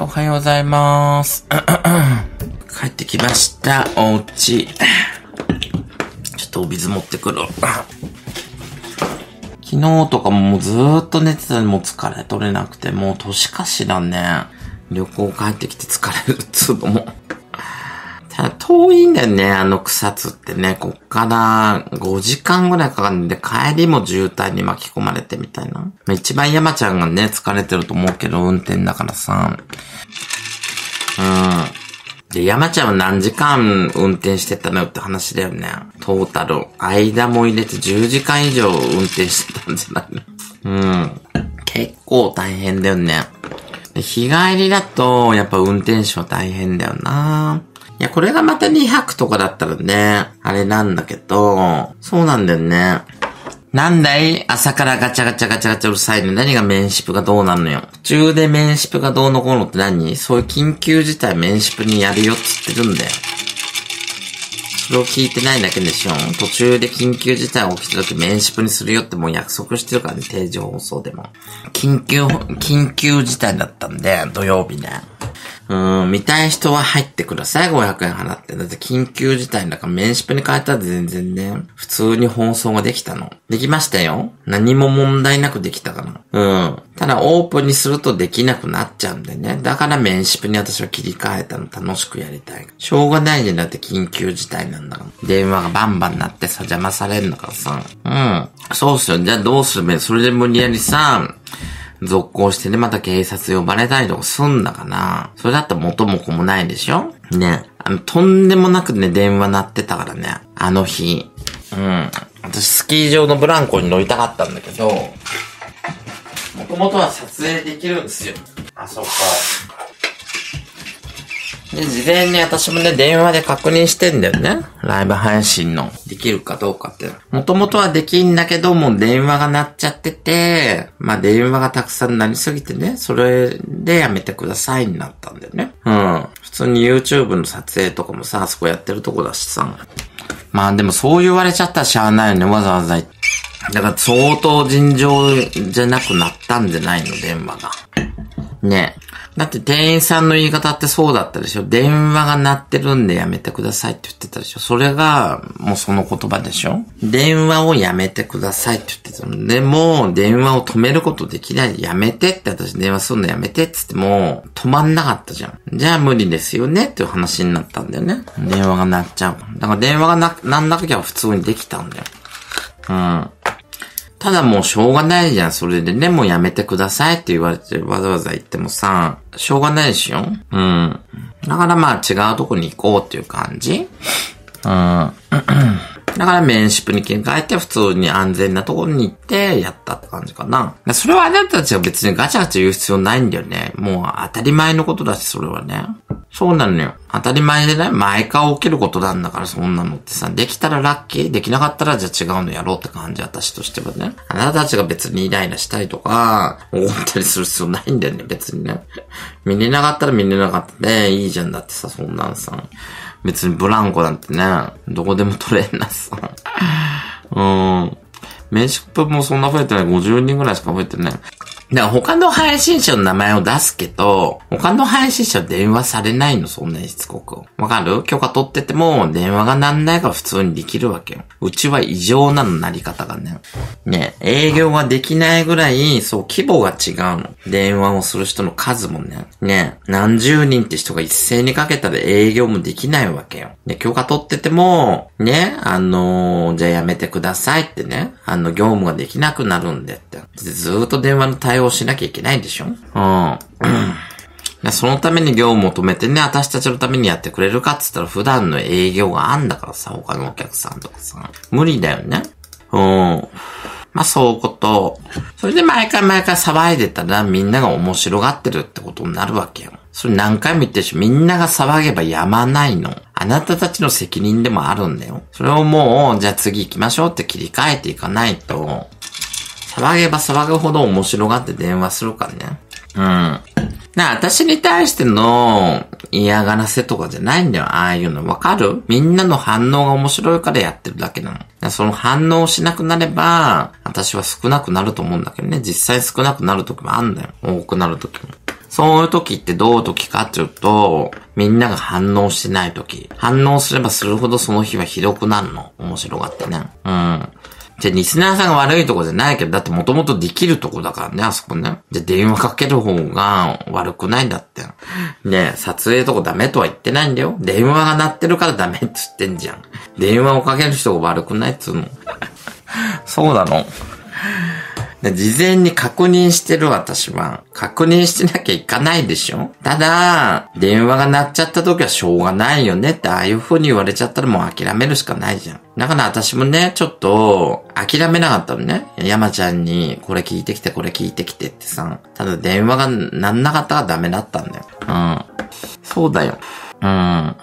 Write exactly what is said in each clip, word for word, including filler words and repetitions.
おはようございます。帰ってきました、おうち。ちょっとお水持ってくる。昨日とかもうずーっと寝てたのにもう疲れ取れなくて、もう年かしだね。旅行帰ってきて疲れるっつうのも。ただ遠いんだよね、あの草津ってね。こっからごじかんぐらいかかるんで、帰りも渋滞に巻き込まれてみたいな。一番山ちゃんがね、疲れてると思うけど、運転だからさ。うん。で、山ちゃんは何時間運転してたのよって話だよね。トータル。間も入れてじゅうじかん以上運転してたんじゃないの？うん。結構大変だよね。日帰りだと、やっぱ運転手は大変だよな。いや、これがまたにはくとかだったらね、あれなんだけど、そうなんだよね。なんだい？朝からガチャガチャガチャガチャうるさいの、ね、何がメンシップがどうなのよ。途中でメンシップがどうのこうのって何？そういう緊急事態メンシップにやるよっつってるんだよ。それを聞いてないだけでしょ。途中で緊急事態起きた時メンシップにするよってもう約束してるからね、定常放送でも。緊急、緊急事態だったんで、土曜日ね。うーん、見たい人は入ってください、ごひゃくえん払って。だって緊急事態だからメンシップに変えたら全然ね、普通に放送ができたの。できましたよ。何も問題なくできたから。うん。ただオープンにするとできなくなっちゃうんでね。だからメンシップに私は切り替えたの。楽しくやりたい。しょうがないね。だって緊急事態なんだから。電話がバンバンなってさ、邪魔されるんだからさ。うん。そうっすよ。じゃあどうするべ？それで無理やりさ、続行してね、また警察呼ばれたりとかすんだかな。それだったら元も子もないでしょ？ね。あの、とんでもなくね、電話鳴ってたからね。あの日。うん。私、スキー場のブランコに乗りたかったんだけど、もともとは撮影できるんですよ。あそこ。で、事前に私もね、電話で確認してんだよね。ライブ配信の。できるかどうかって。もともとはできんだけど、もう電話が鳴っちゃってて、まあ電話がたくさん鳴りすぎてね、それでやめてくださいになったんだよね。うん。普通に YouTube の撮影とかもさ、あそこやってるとこだしさ。まあでもそう言われちゃったらしゃあないよね、わざわざ。だから相当尋常じゃなくなったんじゃないの、電話が。ねえ。だって店員さんの言い方ってそうだったでしょ。電話が鳴ってるんでやめてくださいって言ってたでしょ。それがもうその言葉でしょ。電話をやめてくださいって言ってたの。でも電話を止めることできないでやめてって、私電話するのやめてって言っても止まんなかったじゃん。じゃあ無理ですよねっていう話になったんだよね。電話が鳴っちゃう。だから電話がな、鳴んなきゃ普通にできたんだよ。うん。ただもうしょうがないじゃん。それでね、もうやめてくださいって言われてわざわざ言ってもさ、しょうがないでしょ？うん。だからまあ違うとこに行こうっていう感じ？うん。だからメンシップに切り替えて普通に安全なところに行ってやったって感じかな。それはあなたたちは別にガチャガチャ言う必要ないんだよね。もう当たり前のことだし、それはね。そうなのよ。当たり前でね、毎回起きることなんだから、そんなのってさ、できたらラッキー、できなかったらじゃあ違うのやろうって感じ、私としてはね。あなたたちが別にイライラしたりとか、怒ったりする必要ないんだよね、別にね。見れなかったら見れなかったで、いいじゃんだってさ、そんなんさ。別にブランコなんてね、どこでも取れんなさ。うん。メンシップもそんな増えてない。ごじゅうにんぐらいしか増えてない。だから他の配信者の名前を出すけど、他の配信者は電話されないの、そんなにしつこく。わかる？許可取ってても、電話がなんないから普通にできるわけよ。うちは異常なの、なり方がね。ね、営業ができないぐらい、そう、規模が違うの。電話をする人の数もね。ね、何十人って人が一斉にかけたら営業もできないわけよ。で、許可取ってても、ね、あのー、じゃあやめてくださいってね、あの、業務ができなくなるんでって。ずーっと電話の対応をしなきゃいけないでしょ？うん。そのために業務を止めてね、私たちのためにやってくれるかっつったら普段の営業があんだからさ、他のお客さんとかさ。無理だよね。うん。まあそういうこと。それで毎回毎回騒いでたらみんなが面白がってるってことになるわけよ。それ何回も言ってるし、みんなが騒げばやまないの。あなたたちの責任でもあるんだよ。それをもう、じゃあ次行きましょうって切り替えていかないと、騒げば騒ぐほど面白がって電話するからね。うん。な、私に対しての嫌がらせとかじゃないんだよ。ああいうの。わかる？みんなの反応が面白いからやってるだけなの。その反応をしなくなれば、私は少なくなると思うんだけどね。実際少なくなる時もあんだよ。多くなる時も。そういう時ってどういう時かっていうと、みんなが反応してない時。反応すればするほどその日はひどくなるの。面白がってね。うん。じゃあ、リスナーさんが悪いとこじゃないけど、だってもともとできるとこだからね、あそこね。じゃあ、電話かける方が悪くないんだって。ねえ、撮影とかダメとは言ってないんだよ。電話が鳴ってるからダメって言ってんじゃん。電話をかける人が悪くないっつうの。そうなの。事前に確認してる私は。確認してなきゃいかないでしょ？ただ、電話が鳴っちゃった時はしょうがないよねってああいう風に言われちゃったらもう諦めるしかないじゃん。だから私もね、ちょっと諦めなかったのね。山ちゃんにこれ聞いてきてこれ聞いてきてってさ。ただ電話が鳴んなかったらダメだったんだよ。うん。そうだよ。うん。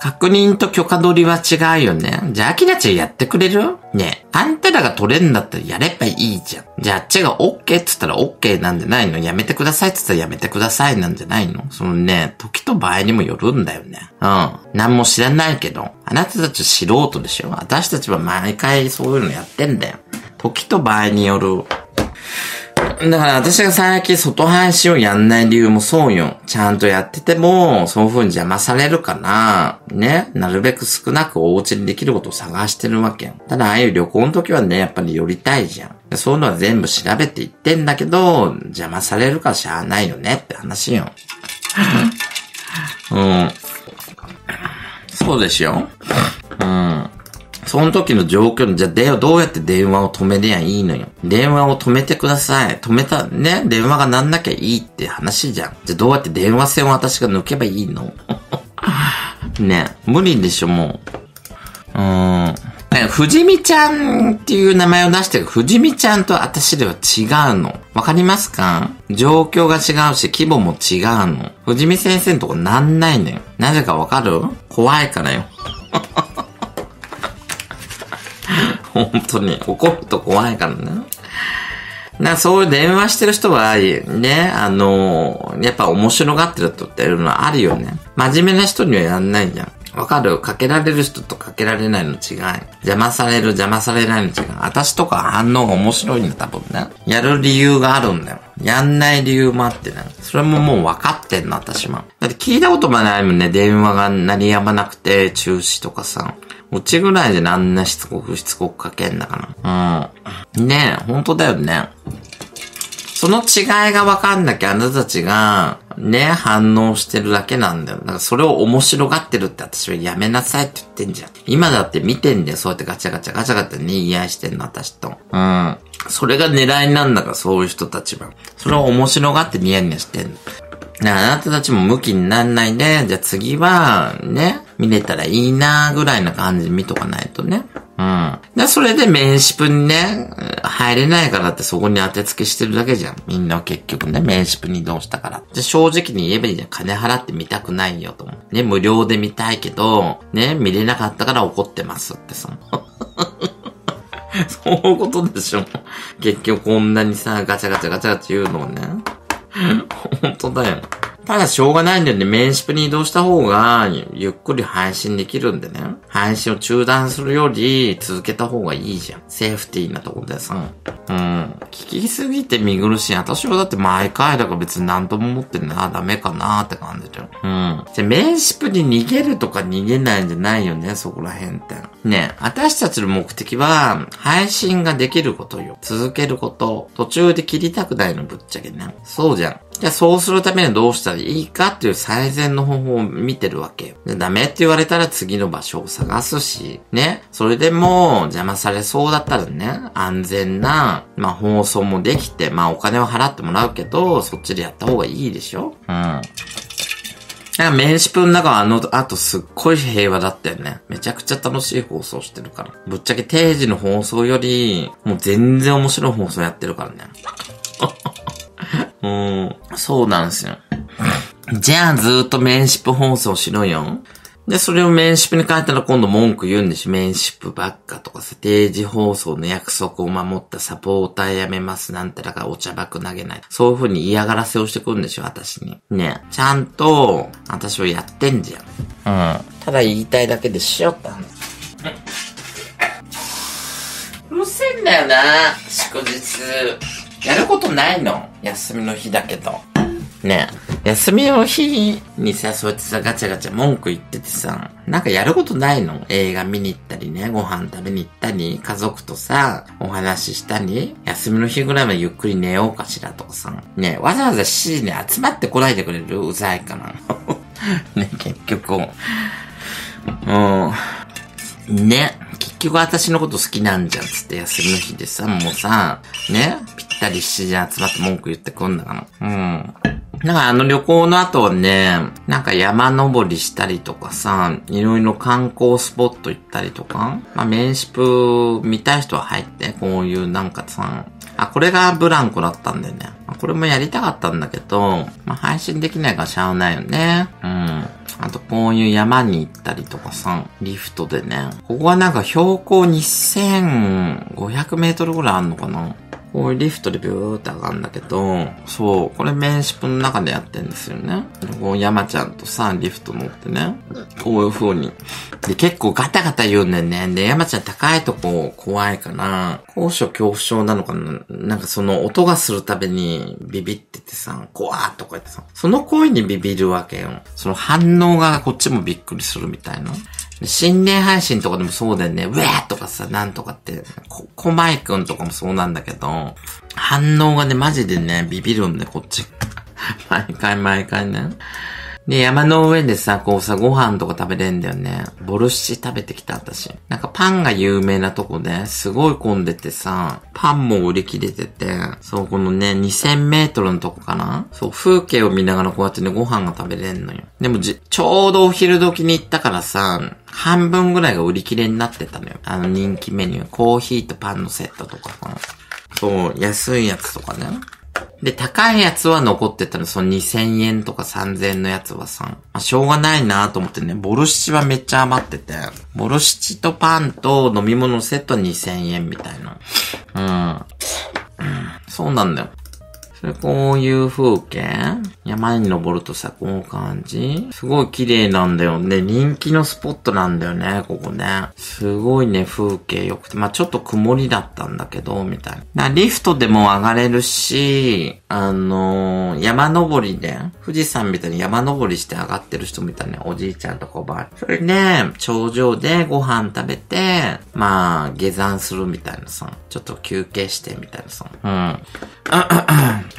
確認と許可取りは違うよね。じゃあ、アキラちゃんやってくれる？ねえ、あんたらが取れるんだったらやればいいじゃん。じゃあ、あっちが OK って言ったら OK なんじゃないの？やめてくださいって言ったらやめてくださいなんじゃないの？そのね、時と場合にもよるんだよね。うん。なんも知らないけど。あなたたち素人でしょ？私たちは毎回そういうのやってんだよ。時と場合による。だから私が最近外配信をやんない理由もそうよ。ちゃんとやってても、そういう風に邪魔されるから、ね、なるべく少なくお家にできることを探してるわけよ。ただああいう旅行の時はね、やっぱり寄りたいじゃん。そういうのは全部調べていってんだけど、邪魔されるからしゃあないよねって話よ。うん。そうでしょ？うん。その時の状況の、じゃあ、で、どうやって電話を止めりゃいいのよ。電話を止めてください。止めた、ね、電話がなんなきゃいいって話じゃん。じゃあ、どうやって電話線を私が抜けばいいの？ね、無理でしょ、もう。うーん。ふじみちゃんっていう名前を出してる。ふじみちゃんと私では違うの。わかりますか？状況が違うし、規模も違うの。ふじみ先生のとこなんないのよ。なぜかわかる？怖いからよ。本当に怒ると怖いからね。な、そういう電話してる人は、ね、あの、やっぱ面白がってる人っていうのはあるよね。真面目な人にはやんないじゃん。わかる？かけられる人とかけられないの違い。邪魔される、邪魔されないの違い。私とか反応が面白いんだ、多分ね。やる理由があるんだよ。やんない理由もあってね。それももう分かってんの、私も。だって聞いたこともないもんね、電話が鳴りやまなくて、中止とかさ。うちぐらいであんなしつこくしつこくかけんだから。うん。ねえ、ほんとだよね。その違いが分かんなきゃあなたたちが、ね、反応してるだけなんだよ。だからそれを面白がってるって私はやめなさいって言ってんじゃん。今だって見てんだよ。そうやってガチャガチャガチャガチャね、言い合いしてんの私と。うん。それが狙いなんだから、そういう人たちは。それを面白がってニヤニヤしてんの。だからあなたたちも向きになんないで、じゃあ次は、ね、見れたらいいなぐらいな感じで見とかないとね。うん。で、それで面識にね、入れないからってそこに当て付けしてるだけじゃん。みんな結局ね、面識に移動したから。じゃ、正直に言えばいいじゃん。金払って見たくないよと。ね、無料で見たいけど、ね、見れなかったから怒ってますってさ。そういうことでしょ。結局こんなにさ、ガチャガチャガチャガチャ言うのをね。本当だよ。ただしょうがないんだよね。メンシップに移動した方が、ゆっくり配信できるんでね。配信を中断するより、続けた方がいいじゃん。セーフティーなところでさ。うん。聞きすぎて見苦しい。私はだって毎回だから別に何とも思ってんな。ダメかなって感じだよ。うん。じゃ、メンシップに逃げるとか逃げないんじゃないよね。そこら辺って。ね、私たちの目的は、配信ができることよ。続けること。途中で切りたくないの、ぶっちゃけね。そうじゃん。じゃあそうするためにはどうしたらいいかっていう最善の方法を見てるわけよ。で、ダメって言われたら次の場所を探すし、ね。それでも邪魔されそうだったらね、安全な、まあ放送もできて、まあお金を払ってもらうけど、そっちでやった方がいいでしょ？うん。メンシップの中はあの後すっごい平和だったよね。めちゃくちゃ楽しい放送してるから。ぶっちゃけ定時の放送より、もう全然面白い放送やってるからね。うん、そうなんですよ。じゃあずーっとメンシップ放送しろよ。で、それをメンシップに変えたら今度文句言うんでしょ。メンシップばっかとかさ、定時放送の約束を守ったサポーターやめますなんたらがお茶ばく投げない。そういう風に嫌がらせをしてくるんでしょ、私に。ね、ちゃんと、私はやってんじゃん。うん。ただ言いたいだけでしよったんだ。うるせえんだよな、祝日。やることないの？休みの日だけど。ねえ、休みの日にさ、そうやってさ、ガチャガチャ文句言っててさ、なんかやることないの？映画見に行ったりね、ご飯食べに行ったり、家族とさ、お話ししたり、休みの日ぐらいまでゆっくり寝ようかしらとかさ、ねえ、わざわざしちじに集まってこないでくれる？うざいかな。ね、結局、うん、ね、結局私のこと好きなんじゃんつって休みの日でさ、もうさ、ね、ぴったりしちじに集まって文句言ってくんだから、うん。なんかあの旅行の後はね、なんか山登りしたりとかさ、いろいろ観光スポット行ったりとか、まあ、面識見たい人は入って、こういうなんかさ、あ、これがブランコだったんだよね。これもやりたかったんだけど、まあ、配信できないからしゃあないよね。うん。あとこういう山に行ったりとかさ、リフトでね。ここはなんか標高にせんごひゃくメートルぐらいあんのかな。こういうリフトでビューって上がるんだけど、そう、これ面識の中でやってんですよね。こう山ちゃんとさ、リフト乗ってね、こういう風に。で、結構ガタガタ言うんだよね。で、山ちゃん高いとこ怖いから、高所恐怖症なのかな、なんかその音がするたびにビビっててさ、怖ーっとこうやってさ、その声にビビるわけよ。その反応がこっちもびっくりするみたいな。心霊配信とかでもそうだよね。ウェーとかさ、なんとかって、こ、こまいくんとかもそうなんだけど、反応がね、マジでね、ビビるんで、こっち。毎回毎回ね。で、山の上でさ、こうさ、ご飯とか食べれんだよね。ボルシチ食べてきた、私。なんかパンが有名なとこで、すごい混んでてさ、パンも売り切れてて、そう、このね、にせんメートルのとこかな？そう、風景を見ながらこうやってね、ご飯が食べれんのよ。でもじ、ちょうどお昼時に行ったからさ、半分ぐらいが売り切れになってたのよ。あの人気メニュー、コーヒーとパンのセットとかさ。そう、安いやつとかね。で、高いやつは残ってたの。そのにせんえんとかさんぜんえんのやつはさ、まあ、しょうがないなと思ってね、ボルシチはめっちゃ余ってて、ボルシチとパンと飲み物のセットにせんえんみたいな。うん。うん、そうなんだよ。それこういう風景、山に登るとさ、こう感じ。すごい綺麗なんだよね。人気のスポットなんだよね、ここね。すごいね、風景良くて。まあ、ちょっと曇りだったんだけど、みたいな。リフトでも上がれるし、あのー、山登りで、富士山みたいに山登りして上がってる人みたいな、おじいちゃんとかおばあちゃん。それね、頂上でご飯食べて、まあ、下山するみたいなさ。ちょっと休憩してみたいなさ。うん。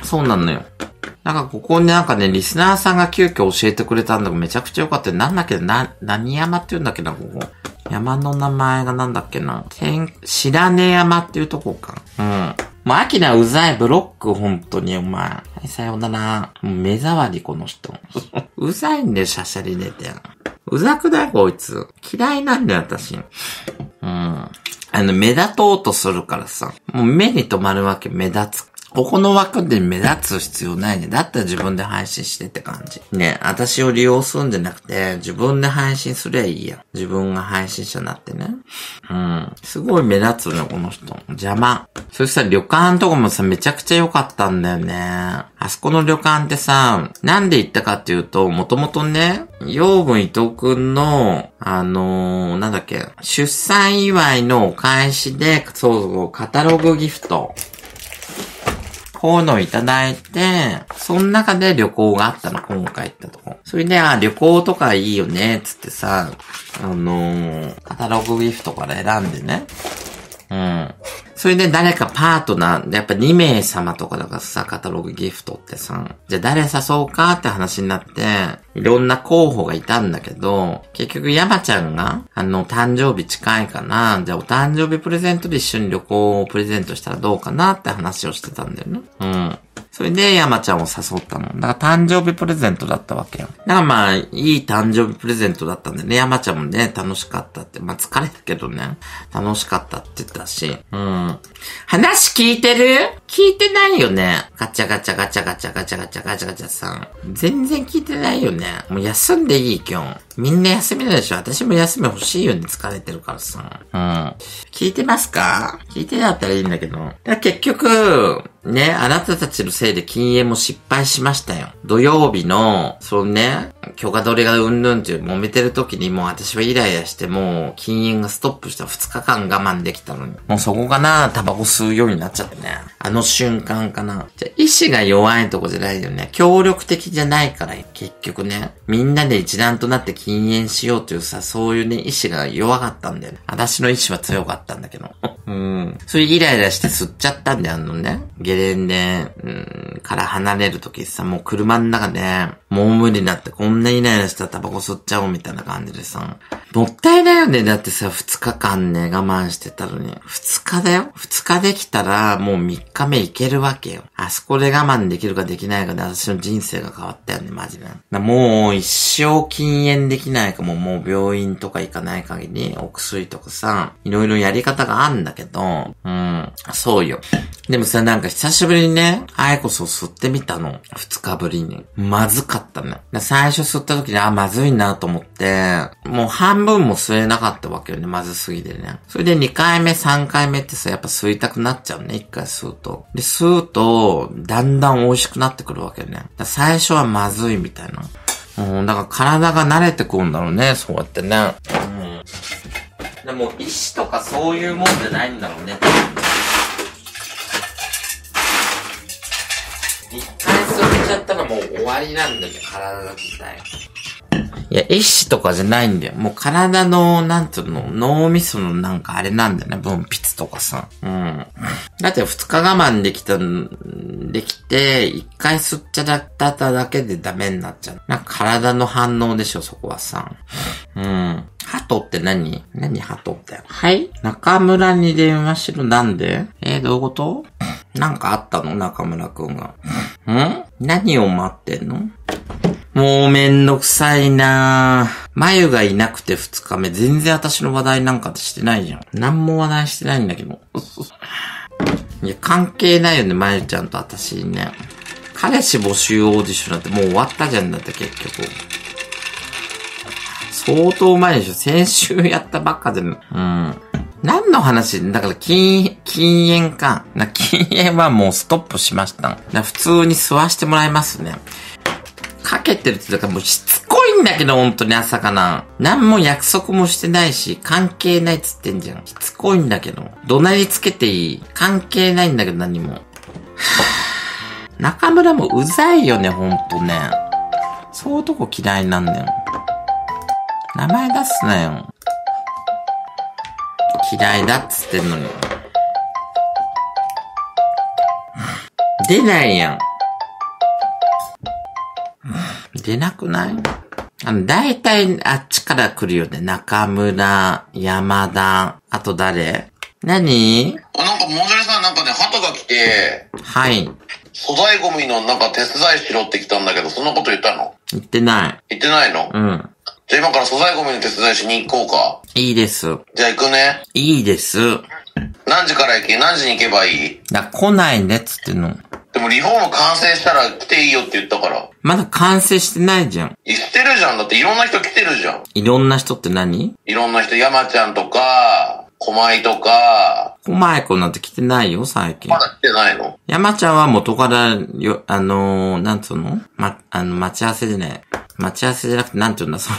そうなのよ。なんかここになんかね、リスナーさんが急遽教えてくれたんだけど、めちゃくちゃよかった。なんだっけな、何山って言うんだっけな、ここ。山の名前がなんだっけな。天、白根山っていうとこか。うん。もう、アキナうざい、ブロック、ほんとに、お前。はい、さようなら。もう目障り、この人。うざいんだよ、シャシャリ出て。うざくない、こいつ。嫌いなんだよ、私。うん。あの、目立とうとするからさ。もう目に留まるわけ、目立つ。ここの枠で目立つ必要ないね。だったら自分で配信してって感じ。ね、私を利用するんじゃなくて、自分で配信すりゃいいや。自分が配信者になってね。うん。すごい目立つね、この人。邪魔。そしたら旅館とかもさ、めちゃくちゃ良かったんだよね。あそこの旅館ってさ、なんで行ったかっていうと、もともとね、養分伊藤くんの、あのー、なんだっけ、出産祝いのお返しで、そう、カタログギフト。こういうのをいただいて、その中で旅行があったの、今回行ったとこ。それで、あ、旅行とかいいよね、つってさ、あのー、カタログギフトから選んでね。うん。それで誰かパートナー、やっぱにめいさまとかだからさ、カタログギフトってさ、じゃあ誰誘うかって話になって、いろんな候補がいたんだけど、結局山ちゃんが、あの、誕生日近いかな、じゃあお誕生日プレゼントで一緒に旅行をプレゼントしたらどうかなって話をしてたんだよね。うん。それで山ちゃんを誘ったの。だから誕生日プレゼントだったわけよ。だからまあ、いい誕生日プレゼントだったんだよね。山ちゃんもね、楽しかったって。まあ疲れたけどね、楽しかったって言ったし。うん。話聞いてる？聞いてないよね。ガチャガチャガチャガチャガチャガチャガチャガチャさん。全然聞いてないよね。もう休んでいい今日。みんな休みなんでしょ？私も休み欲しいよね。疲れてるからさ。うん。聞いてますか？聞いてなかったらいいんだけど。だから結局、ね、あなたたちのせいで禁煙も失敗しましたよ。土曜日の、そのね、許可取りがうんぬんって揉めてる時にもう私はイライラしてもう禁煙がストップしたふつかかん我慢できたのに。もうそこかな、タバコ吸うようになっちゃってね。あの瞬間かな。じゃ、意志が弱いとこじゃないよね。協力的じゃないから、結局ね。みんなで一段となって禁煙しようというさ、そういうね、意志が弱かったんだよね。私の意志は強かったんだけど。うん。それイライラして吸っちゃったんだよ、あのね。ゲレンデ、うん、から離れるときさ、もう車の中で、もう無理だって、こんなイライラしたらタバコ吸っちゃおうみたいな感じでさ。もったいないよね。だってさ、二日間ね、我慢してたのに。二日だよ。二日できたら、もう三日目いけるわけよ。あそこで我慢できるかできないかで、私の人生が変わったよね、マジで。もう一生禁煙できないかも、もう病院とか行かない限り、お薬とかさ、いろいろやり方があるんだけど、うん、そうよ。でもさ、なんか久しぶりにね、アイコスを吸ってみたの。二日ぶりに。まずかったね。最初吸った時に、あ、まずいなと思って、もう半分も吸えなかったわけよね、まずすぎてね。それでにかいめ、さんかいめってさ、やっぱ吸いたくなっちゃうね、いっかい吸うと。で、吸うと、だんだん美味しくなってくるわけよね。最初はまずいみたいな。うん、だから体が慣れてくるんだろうね、そうやってね。うん。でも、意志とかそういうもんじゃないんだろうね。一回吸っちゃったらもう終わりなんだよ、体自体。いや、意志とかじゃないんだよ。もう体の、なんていうの、脳みそのなんかあれなんだよね、分泌とかさ。うん。だって二日我慢できた、できて、一回吸っちゃっただけでダメになっちゃう。なんか体の反応でしょ、そこはさ。うん。鳩って何？何鳩って。はい？中村に電話しろ、なんで？えー、どういうこと？なんかあったの？中村くんが。ん？何を待ってんの？もうめんどくさいなぁ。眉がいなくて二日目、全然私の話題なんかしてないじゃん。なんも話題してないんだけど。いや、関係ないよね、眉ちゃんと私ね。彼氏募集オーディションなんてもう終わったじゃん、だって結局。相当前でしょ。先週やったばっかでも。うん。何の話？だから禁、禁煙か。な、禁煙はもうストップしました。普通に吸わしてもらいますね。かけてるって言うからもうしつこいんだけど、ほんとに朝かな。何も約束もしてないし、関係ないっつってんじゃん。しつこいんだけど。怒鳴りつけていい。関係ないんだけど、何も。中村もうざいよね、ほんとね。そういうとこ嫌いなんだよ。名前出すなよ。嫌いだっつってんのに。出ないやん。出なくない？あの、だいたいあっちから来るよね。中村、山田、あと誰？何？なんか、モンジュレさんなんかね、鳩が来て。はい。素材ゴミのなんか手伝いしろって来たんだけど、そんなこと言ったの？言ってない。言ってないの？うん。じゃあ今から素材ゴミの手伝いしに行こうか。いいです。じゃあ行くね。いいです。何時から行け？何時に行けばいい？だ、来ないねっつっての。でもリフォーム完成したら来ていいよって言ったから。まだ完成してないじゃん。言ってるじゃん。だっていろんな人来てるじゃん。いろんな人って何？いろんな人、山ちゃんとか、狛江とか。狛江子なんて来てないよ、最近。まだ来てないの？山ちゃんは元から、よ、あのー、なんつうの？ま、あの、待ち合わせでね。待ち合わせじゃなくて、なんていうんだ、その、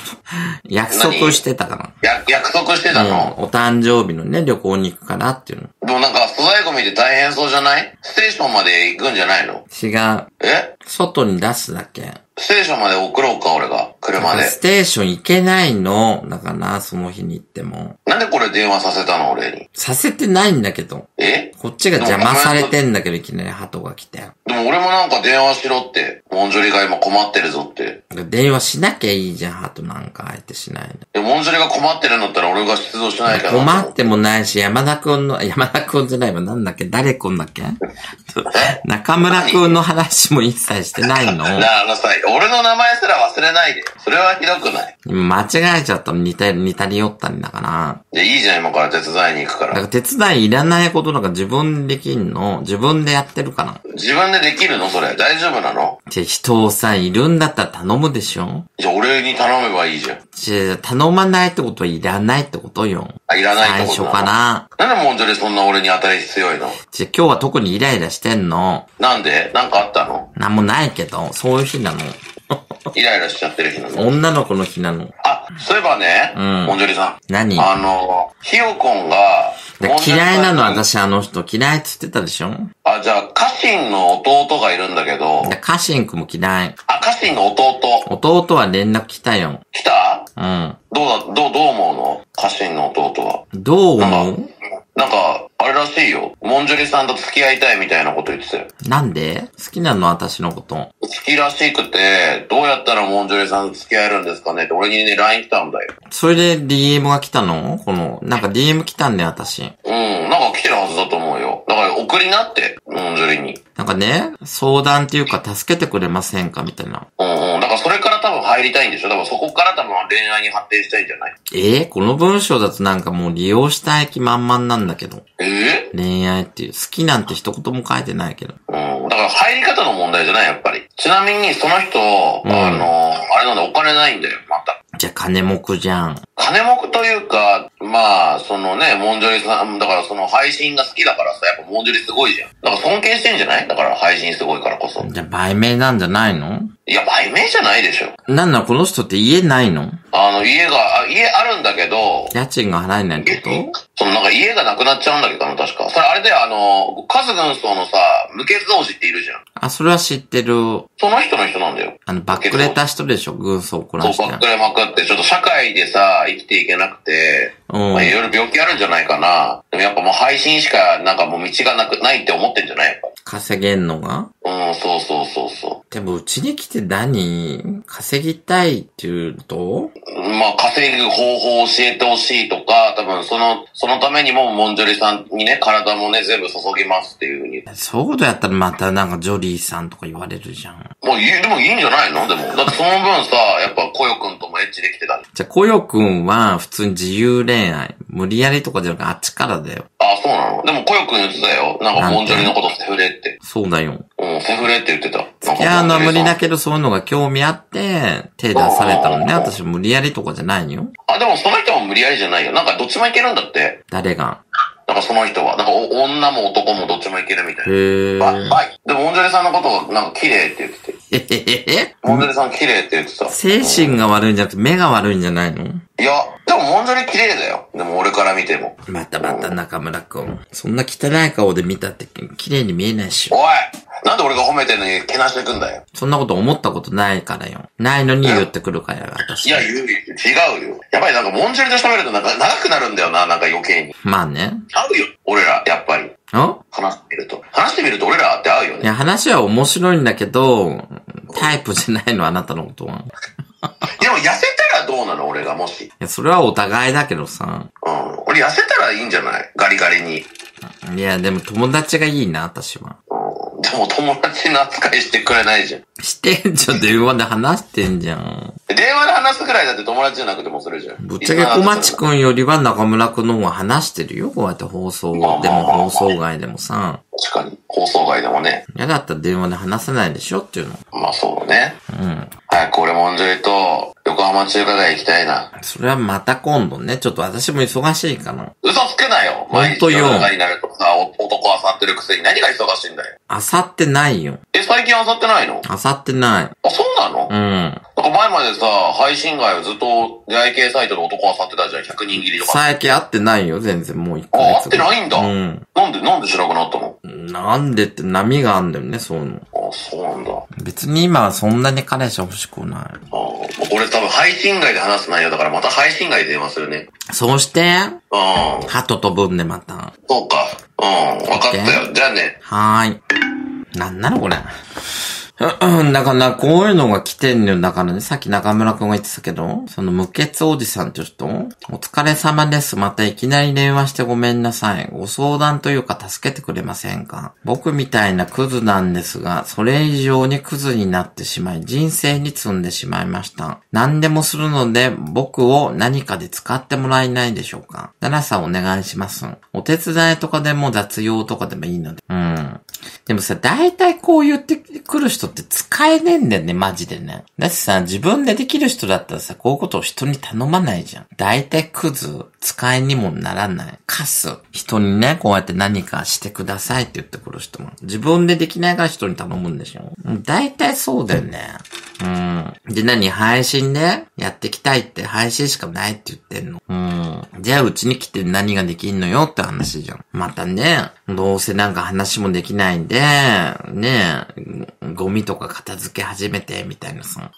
約束してたかな。や、約束してたの、うん、お誕生日のね、旅行に行くかなっていうの。でもなんか、素材ゴミで大変そうじゃない？ステーションまで行くんじゃないの？違う。え？外に出すだけ。ステーションまで送ろうか、俺が。車で。ステーション行けないの。だから、その日に行っても。なんでこれ電話させたの、俺に。させてないんだけど。え？こっちが邪魔されてんだけど、いきなり鳩が来て。でも俺もなんか電話しろって。モンジュリが今困ってるぞって。電話しなきゃいいじゃん、鳩なんか相手しないで。モンジュリが困ってるんだったら俺が出動しないから。困ってもないし、山田くんの、山田くんじゃないわ。なんだっけ、誰くんだっけ中村くんの話も一切してないの。な、あのさ、俺の名前すら忘れないで。それはひどくない？間違えちゃったの。似た、似たり寄ったんだから。で、いいじゃん、今から手伝いに行くから。だから手伝いいらないことなんか自分分できんの？自分でやってるかな？自分でできるのそれ。大丈夫なの？人をさ、いるんだったら頼むでしょ？じゃあ俺に頼めばいいじゃん。じゃあ頼まないってことはいらないってことよ。あ、いらないってこと最初かな。なんでもんじゃりそんな俺に当たり強いの？じゃあ今日は特にイライラしてんの。なんで？なんかあったの？なんもないけど、そういう日なの。イライラしちゃってる日なの。女の子の日なの。あ、そういえばね、うん、もんじょりさん。何？あの、ひよこんが、嫌いなの、私あの人嫌いって言ってたでしょ？あ、じゃあ、カシンの弟がいるんだけど。カシンくんも嫌い。あ、カシンの弟。弟は連絡来たよ。来た？うん。どうだ、どう、どう思うの？カシンの弟は。どう思う？なんか、あれらしいよ。もんじゅりさんと付き合いたいみたいなこと言ってたよ。なんで？好きなの？私のこと。好きらしくて、どうやったらもんじゅりさんと付き合えるんですかねって俺にね、ライン 来たんだよ。それで ディーエム が来たの？この、なんか ディーエム 来たんだよ、私。うん、なんか来てるはずだと思うよ。だから送りなって、もんじゅりに。なんかね、相談っていうか助けてくれませんかみたいな。うんうん、だからそれから多分入りたいんでしょ？だからそこから多分恋愛に発展したいんじゃない？えー、この文章だとなんかもう利用したい気満々なんだけど。えー、恋愛っていう、好きなんて一言も書いてないけど。うん、だから入り方の問題じゃない、やっぱり。ちなみにその人、うん、あの、あれなんだ、お金ないんだよ、また。じゃあ金目じゃん。金目というか、まあ、そのね、もんじょりさん、だからその配信が好きだからさ、やっぱもんじょりすごいじゃん。だから尊敬してんじゃない？だから配信すごいからこそ。じゃあ売名なんじゃないの？いや、売名じゃないでしょ。なんなのこの人って家ないの？あの、家が、あ、家あるんだけど。家賃が払えないってこと？そのなんか家がなくなっちゃうんだけどな、確か。それあれだよ、あの、カズ軍曹のさ、無血同士っているじゃん。あ、それは知ってる。その人の人なんだよ。あの、バックレた人でしょ、軍曹をこらして。そう、バックレまくって、ちょっと社会でさ、生きていけなくて、まあ、いろいろ病気あるんじゃないかな。でもやっぱもう配信しか、なんかもう道がなく、ないって思ってんじゃない？やっぱ稼げんのが？うん、そうそうそうそう。でもうちに来て何？稼ぎたいっていうと？まあ、稼ぐ方法を教えてほしいとか、多分その、そのためにももんじょりさんにね、体もね、全部注ぎますっていう風に。そういうことやったらまたなんかジョリーさんとか言われるじゃん。もういい、でもいいんじゃないの？でも。だってその分さ、やっぱコヨくんともエッチできてた。じゃあコヨくんは普通に自由恋愛。無理やりとかじゃなくてあっちからだよ。ああ、そうなの？でもコヨくん言ってたよ。なんかもんじょりのことセフレって。そうだよ。うん、セフレって言ってた。付き合うのは無理だけど、そういうのが興味あって、手出されたのね。私無理やりとかじゃないよ。あ、でもその人も無理やりじゃないよ。なんかどっちもいけるんだって。誰が？なんかその人は、なんか女も男もどっちもいけるみたいな。へぇー。ば、ばい。でも、もんじょりさんのことがなんか綺麗って言ってて。ええええもんじょりさん綺麗って言ってた。精神が悪いんじゃなくて目が悪いんじゃないの？いや、でももんじょり綺麗だよ。でも俺から見ても。またまた中村くん。そんな汚い顔で見たって綺麗に見えないし。おい！なんで俺が褒めてんのにけなしてくんだよ。そんなこと思ったことないからよ。ないのに言ってくるからよ、私。いや、言う、違うよ。やっぱりなんかもんじょりと喋るとなんか長くなるんだよな、なんか余計に。まあね。合うよ、俺ら、やっぱり。ん？話してみると。話してみると俺らって合うよね。いや、話は面白いんだけど、タイプじゃないの、あなたのことは。でも痩せたらどうなの？俺がもし。いや、それはお互いだけどさ。うん。俺痩せたらいいんじゃない？ガリガリに。いや、でも友達がいいな、私は。うん。でも友達の扱いしてくれないじゃん。してんじゃん、電話で話してんじゃん。電話で話すくらいだって友達じゃなくてもそれじゃん。ぶっちゃけ小町くんよりは中村くんの方が話してるよ、こうやって放送でも放送外でもさ。確かに、放送外でもね。嫌だったら電話で話せないでしょっていうの。まあそうね。うん。早く俺もんじょりと横浜中華街行きたいな。それはまた今度ね、ちょっと私も忙しいかな。嘘つけなよ。毎日夜中になるとさ、男あさってるくせに何が忙しいんだよ。あさってないよ。え、最近あさってないの？あさってない。あ、そうなの？うん。なんか前までさ、配信外をずっと出会い系サイトで男あさってたじゃん、ひゃくにん切りとか。最近会ってないよ、全然もういっかげつ。あ、会ってないんだ。うん。なんで、なんでしなくなったの？なんでって波があんだよね、そういうの。あ、そうなんだ。別に今はそんなに彼氏欲しくない。ああ、俺多分配信外で話す内容だからまた配信外で電話するね。そうして、うん。鳩飛ぶんでまた。そうか。うん、分かったよ。じゃあね。はーい。なんなのこれ。だからこういうのが来てんのよ。だからね、さっき中村くんが言ってたけど、その無血おじさんって人、お疲れ様です。またいきなり電話してごめんなさい。ご相談というか助けてくれませんか。僕みたいなクズなんですが、それ以上にクズになってしまい、人生に積んでしまいました。何でもするので、僕を何かで使ってもらえないでしょうか。奈々さんお願いします。お手伝いとかでも雑用とかでもいいので。うん。でもさ、大体こう言ってくる人って使えねえんだよね、マジでね。だってさ、自分でできる人だったらさ、こういうことを人に頼まないじゃん。大体クズ、使いにもならない。カス。人にね、こうやって何かしてくださいって言ってくる人も。自分でできないから人に頼むんでしょ。大体そうだよね。うん。で、何配信でやってきたいって配信しかないって言ってんの。うん。じゃあうちに来て何ができんのよって話じゃん。またね、どうせなんか話もできないんで、ねえ、ゴミとか片付け始めて、みたいなさ。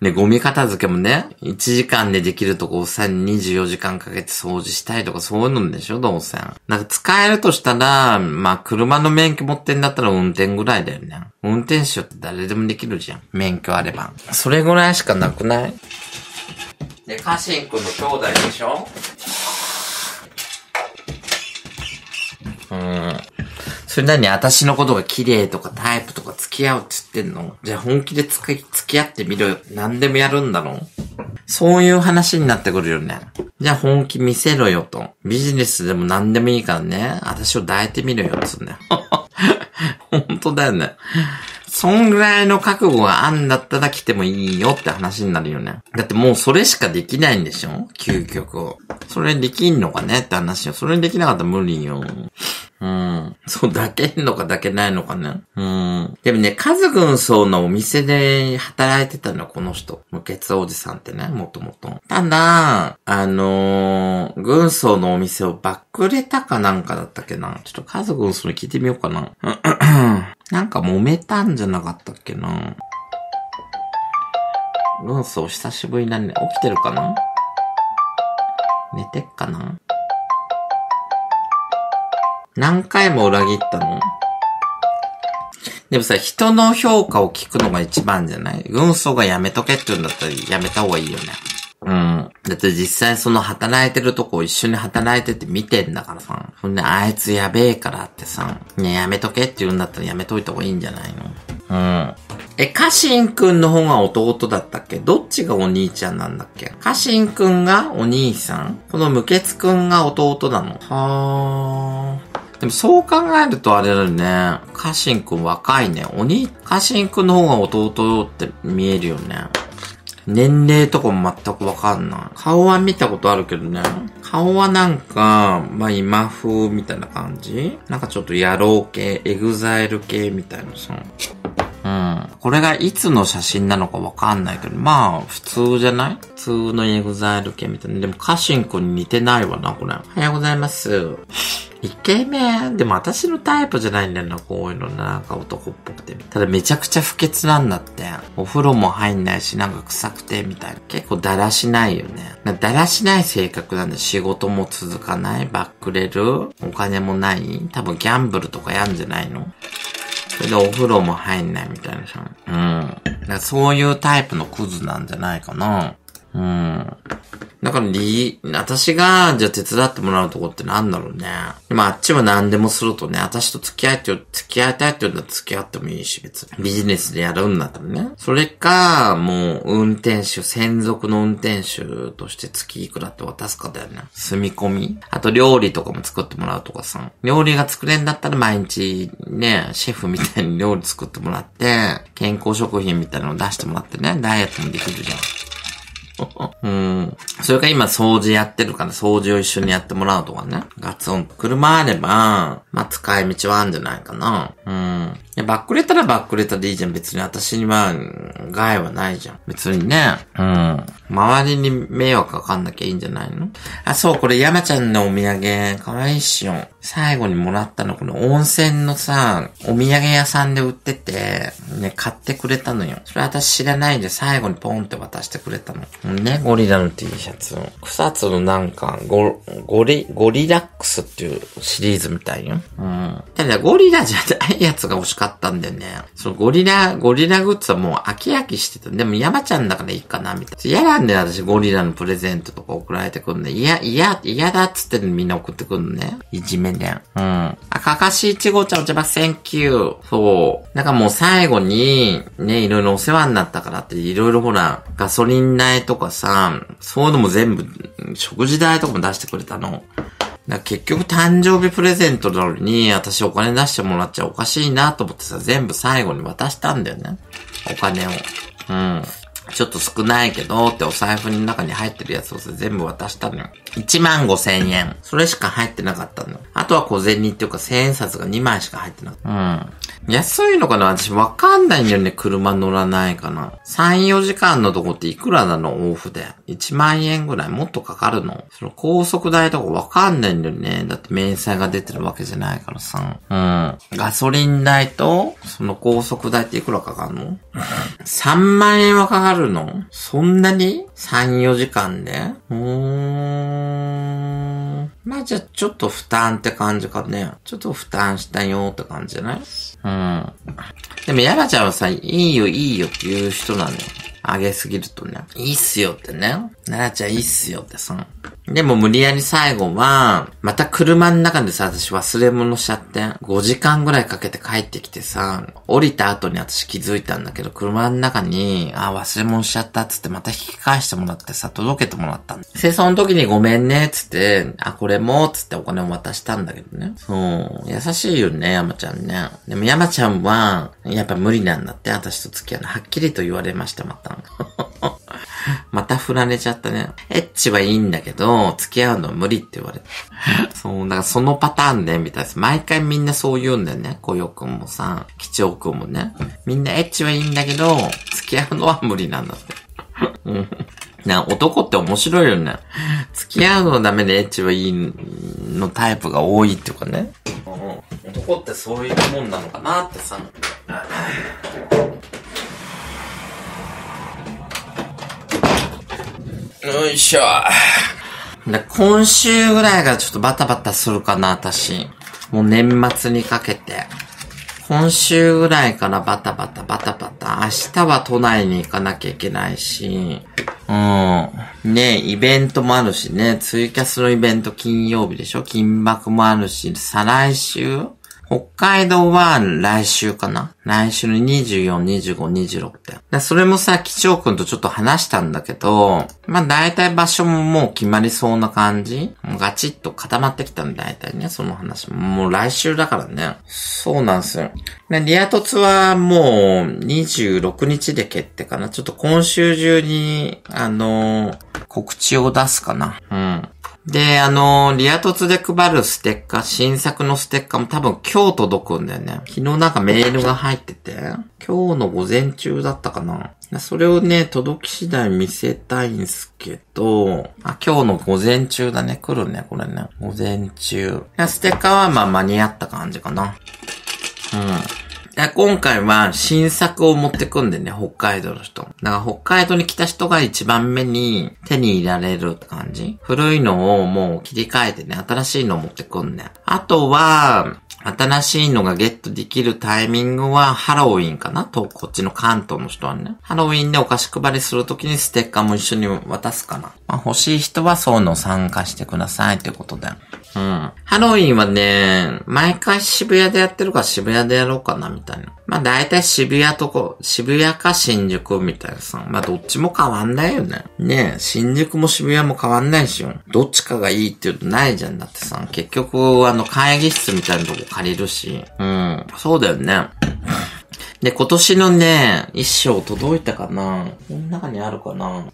ね、ゴミ片付けもね、いちじかんでできるとこをさ、にじゅうよじかんかけて掃除したいとかそういうのでしょ、どうせ。なんか使えるとしたら、まあ、車の免許持ってんだったら運転ぐらいだよね。運転手って誰でもできるじゃん。免許あれば。それぐらいしかなくない？で、家臣くんの兄弟でしょ？うん。それなに私のことが綺麗とかタイプとか付き合うって言ってんの？じゃあ本気でつ付き合ってみろよ。何でもやるんだろ？そういう話になってくるよね。じゃあ本気見せろよと。ビジネスでも何でもいいからね。私を抱いてみろよっつうんだよ。本当だよね。そんぐらいの覚悟があんだったら来てもいいよって話になるよね。だってもうそれしかできないんでしょ？究極を。それできんのかねって話よ。それできなかったら無理よ。うん。そう、抱けんのか抱けないのかね。うん。でもね、カズ軍曹のお店で働いてたの、この人。無血おじさんってね、もともと。ただ、あのー、軍曹のお店をバックレたかなんかだったっけな。ちょっとカズ軍曹に聞いてみようかな。なんか揉めたんじゃなかったっけな。軍曹久しぶりだね。起きてるかな？寝てっかな？何回も裏切ったの？でもさ、人の評価を聞くのが一番じゃない？軍曹がやめとけって言うんだったらやめた方がいいよね。うん。だって実際その働いてるとこを一緒に働いてて見てんだからさ。そんであいつやべえからってさ、ね、やめとけって言うんだったらやめといた方がいいんじゃないの？うん。え、家臣くんの方が弟だったっけ？どっちがお兄ちゃんなんだっけ？家臣くんがお兄さん？この無血くんが弟なの？はー。でもそう考えるとあれだよね。家臣くん若いね。おに、家臣くんの方が弟って見えるよね。年齢とかも全くわかんない。顔は見たことあるけどね。顔はなんか、まあ今風みたいな感じ？なんかちょっと野郎系、エグザイル系みたいなさ。うん。これがいつの写真なのかわかんないけど、まあ、普通じゃない？普通のエグザイル系みたいな。でも家臣くんに似てないわな、これ。おはようございます。イケメン。でも私のタイプじゃないんだよな、こういうのなんか男っぽくて。ただめちゃくちゃ不潔なんだって。お風呂も入んないし、なんか臭くて、みたいな。結構だらしないよね。だらしない性格なんで、仕事も続かない、バックレる、お金もない。多分ギャンブルとかやんじゃないの？それでお風呂も入んないみたいなさ。うん。だからそういうタイプのクズなんじゃないかな。うん。だから、り、私が、じゃあ手伝ってもらうとこってなんだろうね。でもあっちは何でもするとね、私と付き合いって、付き合いたいって言うんだったら付き合ってもいいし、別に。ビジネスでやるんだったらね。それか、もう、運転手、専属の運転手として月いくらって渡すかだよね。住み込み。あと料理とかも作ってもらうとかさ。料理が作れんだったら毎日、ね、シェフみたいに料理作ってもらって、健康食品みたいなの出してもらってね、ダイエットもできるじゃん。うん。それから今掃除やってるから掃除を一緒にやってもらうとかね。ガツン。車あれば、まあ、使い道はあるんじゃないかな。うん。いや、バックレたらバックレたでいいじゃん。別に私には害はないじゃん。別にね。うん。周りに迷惑かかんなきゃいいんじゃないの？あ、そう、これ山ちゃんのお土産。かわいいっしょ。最後にもらったの、この温泉のさ、お土産屋さんで売ってて、ね、買ってくれたのよ。それ私知らないで最後にポンって渡してくれたの。ね、ゴリラの T シャツ。草津のなんか、ゴ、ゴリ、ゴリラックスっていうシリーズみたいよ。うん。ただゴリラじゃないやつが欲しかった。買ったんだよね。そのゴリラ、ゴリラグッズはもう飽き飽きしてた。でも山ちゃんだからいいかな、みたいな。嫌なんで私ゴリラのプレゼントとか送られてくるんで。いや、いや、嫌だっつってみんな送ってくるのね。いじめね。うん。あ、かかしいちごちゃんお茶ば、センキュー。そう。なんかもう最後に、ね、いろいろお世話になったからって、いろいろほら、ガソリン代とかさ、そういうのも全部、食事代とかも出してくれたの。だ結局誕生日プレゼントなのに私お金出してもらっちゃおかしいなと思ってさ、全部最後に渡したんだよね。お金を。うん。ちょっと少ないけどってお財布の中に入ってるやつをさ、全部渡したのよ。いちまんごせんえん。それしか入ってなかったの。あとは小銭っていうかせんえんさつがにまいしか入ってなかった。うん。安いのかな？私わかんないんだよね。車乗らないかな。さん、よじかんのとこっていくらなの？往復で。いちまんえんぐらいもっとかかるの？その高速代とかわかんないんだよね。だって明細が出てるわけじゃないからさ。うん。ガソリン代と、その高速代っていくらかかるの？さんまんえんはかかる。あるの？そんなに？ さん、よじかんで？うーん。まあじゃあちょっと負担って感じかね。ちょっと負担したよって感じじゃない？うん。でもヤマちゃんはさ、いいよいいよって言う人なのよ。あげすぎるとね。いいっすよってね。ならちゃんいいっすよってさ。でも無理やり最後は、また車の中でさ、私忘れ物しちゃって。ごじかんぐらいかけて帰ってきてさ、降りた後に私気づいたんだけど、車の中に、あ、忘れ物しちゃったっつってまた引き返してもらってさ、届けてもらったんだ。で、その時にごめんねっつって、あ、これもっつってお金を渡したんだけどね。そう。優しいよね、山ちゃんね。でも山ちゃんは、やっぱ無理なんだって、私と付き合うの。はっきりと言われました、また。また振られちゃったね。エッチはいいんだけど、付き合うのは無理って言われて。そう、だからそのパターンね、みたいです。毎回みんなそう言うんだよね。こよくんもさ、きちょうくんもね。みんなエッチはいいんだけど、付き合うのは無理なんだって。うん。な、男って面白いよね。付き合うのダメでエッチはいいのタイプが多いっていうかね。うん、男ってそういうもんなのかなってさ。よいしょ。今週ぐらいがちょっとバタバタするかな、私。もう年末にかけて。今週ぐらいからバタバタバタバタ。明日は都内に行かなきゃいけないし。うん。ねイベントもあるしね。ツイキャスのイベント金曜日でしょ。金箔もあるし。再来週北海道は来週かな？来週のにじゅうよん、にじゅうご、にじゅうろくって。それもさ、機長くんとちょっと話したんだけど、まあ大体場所ももう決まりそうな感じ？ガチッと固まってきたんだ、大体ね、その話も。もう来週だからね。そうなんですよ。リア凸はもうにじゅうろくにちで決定かな。ちょっと今週中に、あのー、告知を出すかな。うん。で、あのー、リア凸で配るステッカー、新作のステッカーも多分今日届くんだよね。昨日なんかメールが入ってて、今日の午前中だったかな。それをね、届き次第見せたいんすけど、あ、今日の午前中だね。来るね、これね。午前中。ステッカーはまあ間に合った感じかな。うん。今回は新作を持ってくんでね、北海道の人。だから北海道に来た人が一番目に手に入れられるって感じ。古いのをもう切り替えてね、新しいのを持ってくんね。あとは、新しいのがゲットできるタイミングはハロウィンかなと、こっちの関東の人はね。ハロウィンでお菓子配りするときにステッカーも一緒に渡すかな。まあ、欲しい人はそういうのを参加してくださいってことで。うん。ハロウィンはね、毎回渋谷でやってるから渋谷でやろうかなみたいな。まあ大体渋谷とこ、渋谷か新宿みたいなさ。まあどっちも変わんないよね。ねえ、新宿も渋谷も変わんないしよ。どっちかがいいって言うとないじゃん。だってさ、結局あの会議室みたいなとこ借りるし。うん。そうだよね。で、今年のね、衣装届いたかな？この中にあるかな？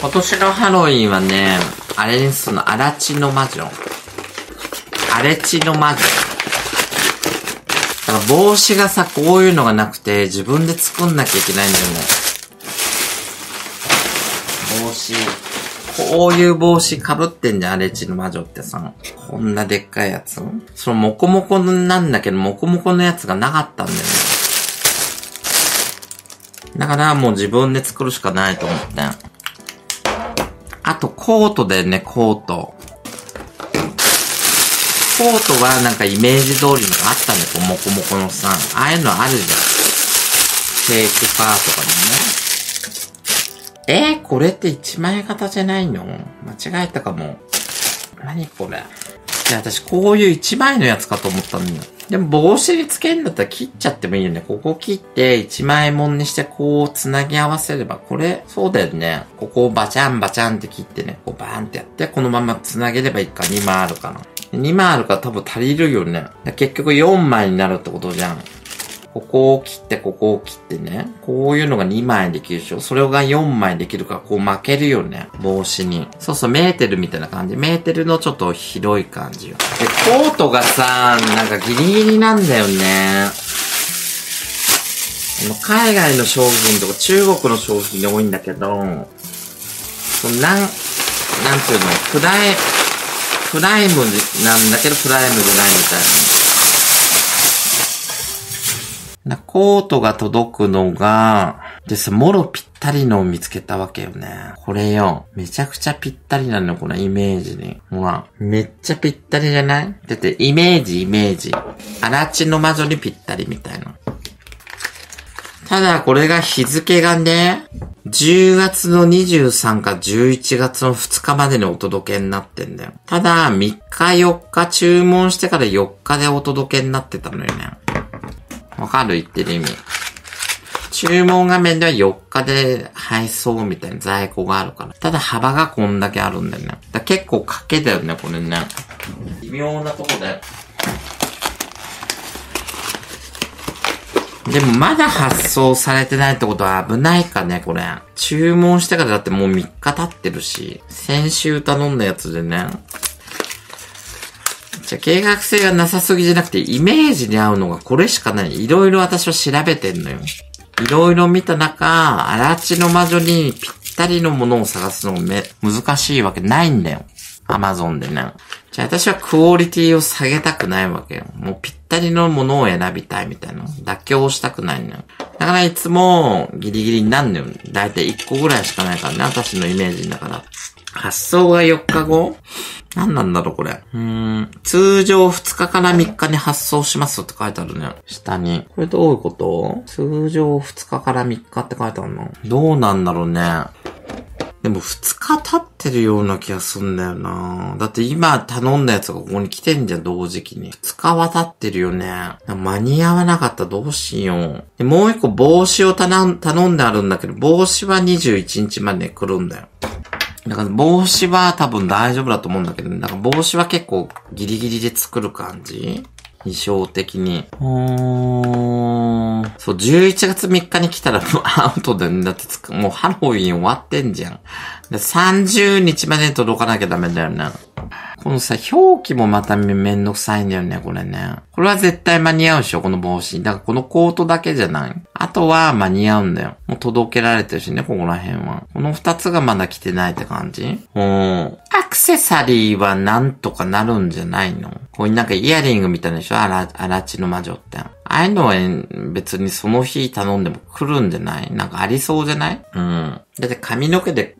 今年のハロウィンはね、あれにするの、荒地の魔女。荒地の魔女。だから帽子がさ、こういうのがなくて、自分で作んなきゃいけないんだよね。帽子。こういう帽子被ってんじゃん、荒地の魔女ってさ。こんなでっかいやつ。その、モコモコなんだけど、モコモコのやつがなかったんだよね。だからもう自分で作るしかないと思って。あとコートだよね、コート。コートはなんかイメージ通りのがあったね、こうモコモコのさ。ああいうのあるじゃん。シェイクパーとかにね。えー、これって一枚型じゃないの？間違えたかも。何これ。いや、私こういう一枚のやつかと思ったのに。でも帽子につけるんだったら切っちゃってもいいよね。ここ切って一枚もんにしてこう繋ぎ合わせれば、これ、そうだよね。ここをバチャンバチャンって切ってね、こうバーンってやって、このまま繋げればいいか、にまいあるかな。にまいあるから多分足りるよね。結局よんまいになるってことじゃん。ここを切って、ここを切ってね。こういうのがにまいできるでしょ。それがよんまいできるから、こう巻けるよね。帽子に。そうそう、メーテルみたいな感じ。メーテルのちょっと広い感じよ。で、コートがさ、なんかギリギリなんだよね。あの、海外の商品とか中国の商品が多いんだけど、そのなん、なんていうの、プライ、プライムなんだけど、プライムじゃないみたいな。な、コートが届くのが、でさ、もろぴったりのを見つけたわけよね。これよ。めちゃくちゃぴったりなの、このイメージに。ほら、めっちゃぴったりじゃない？だって、イメージ、イメージ。あらちの魔女にぴったりみたいな。ただ、これが日付がね、じゅうがつのにじゅうさんかじゅういちがつのふつかまでにお届けになってんだよ。ただ、みっかよっか注文してからよっかでお届けになってたのよね。わかる？言ってる意味。注文画面ではよっかで配送みたいな在庫があるから。ただ幅がこんだけあるんだよね。だ結構賭けだよね、これね。微妙なとこだよ。でもまだ発送されてないってことは危ないかね、これ。注文してからだってもうみっか経ってるし。先週頼んだやつでね。じゃ、計画性がなさすぎじゃなくて、イメージに合うのがこれしかない。いろいろ私は調べてんのよ。いろいろ見た中、あらちの魔女にぴったりのものを探すのもめ、難しいわけないんだよ。アマゾンでね。じゃあ私はクオリティを下げたくないわけよ。もうぴったりのものを選びたいみたいな。妥協したくないのよ。だからいつもギリギリになんのよ。だいたいいっこぐらいしかないからね。私のイメージだから。発送がよっかご？何なんだろうこれ。うーん。通常ふつかからみっかに発送しますって書いてあるね。下に。これどういうこと？通常ふつかからみっかって書いてあるの？どうなんだろうね。でもふつか経ってるような気がすんだよな。だって今頼んだやつがここに来てんじゃん、同時期に。ふつかは経ってるよね。間に合わなかったらどうしよう。でもう一個帽子を頼ん、頼んであるんだけど、帽子はにじゅういちにちまで来るんだよ。だから帽子は多分大丈夫だと思うんだけど、ね、だから帽子は結構ギリギリで作る感じ？衣装的に。うーん。そう、じゅういちがつみっかに来たらもうアウトだよね。だってつか、もうハロウィン終わってんじゃん。でさんじゅうにちまでに届かなきゃダメだよね。このさ、表記もまためんどくさいんだよね、これね。これは絶対間に合うでしょ、この帽子。だからこのコートだけじゃない。あとは間に合うんだよ。もう届けられてるしね、ここら辺は。この二つがまだ来てないって感じ？うん。アクセサリーはなんとかなるんじゃないの？こういうなんかイヤリングみたいなでしょ？あら、あらちの魔女って。ああいうのは別にその日頼んでも来るんじゃない？なんかありそうじゃない？うん。だって髪の毛で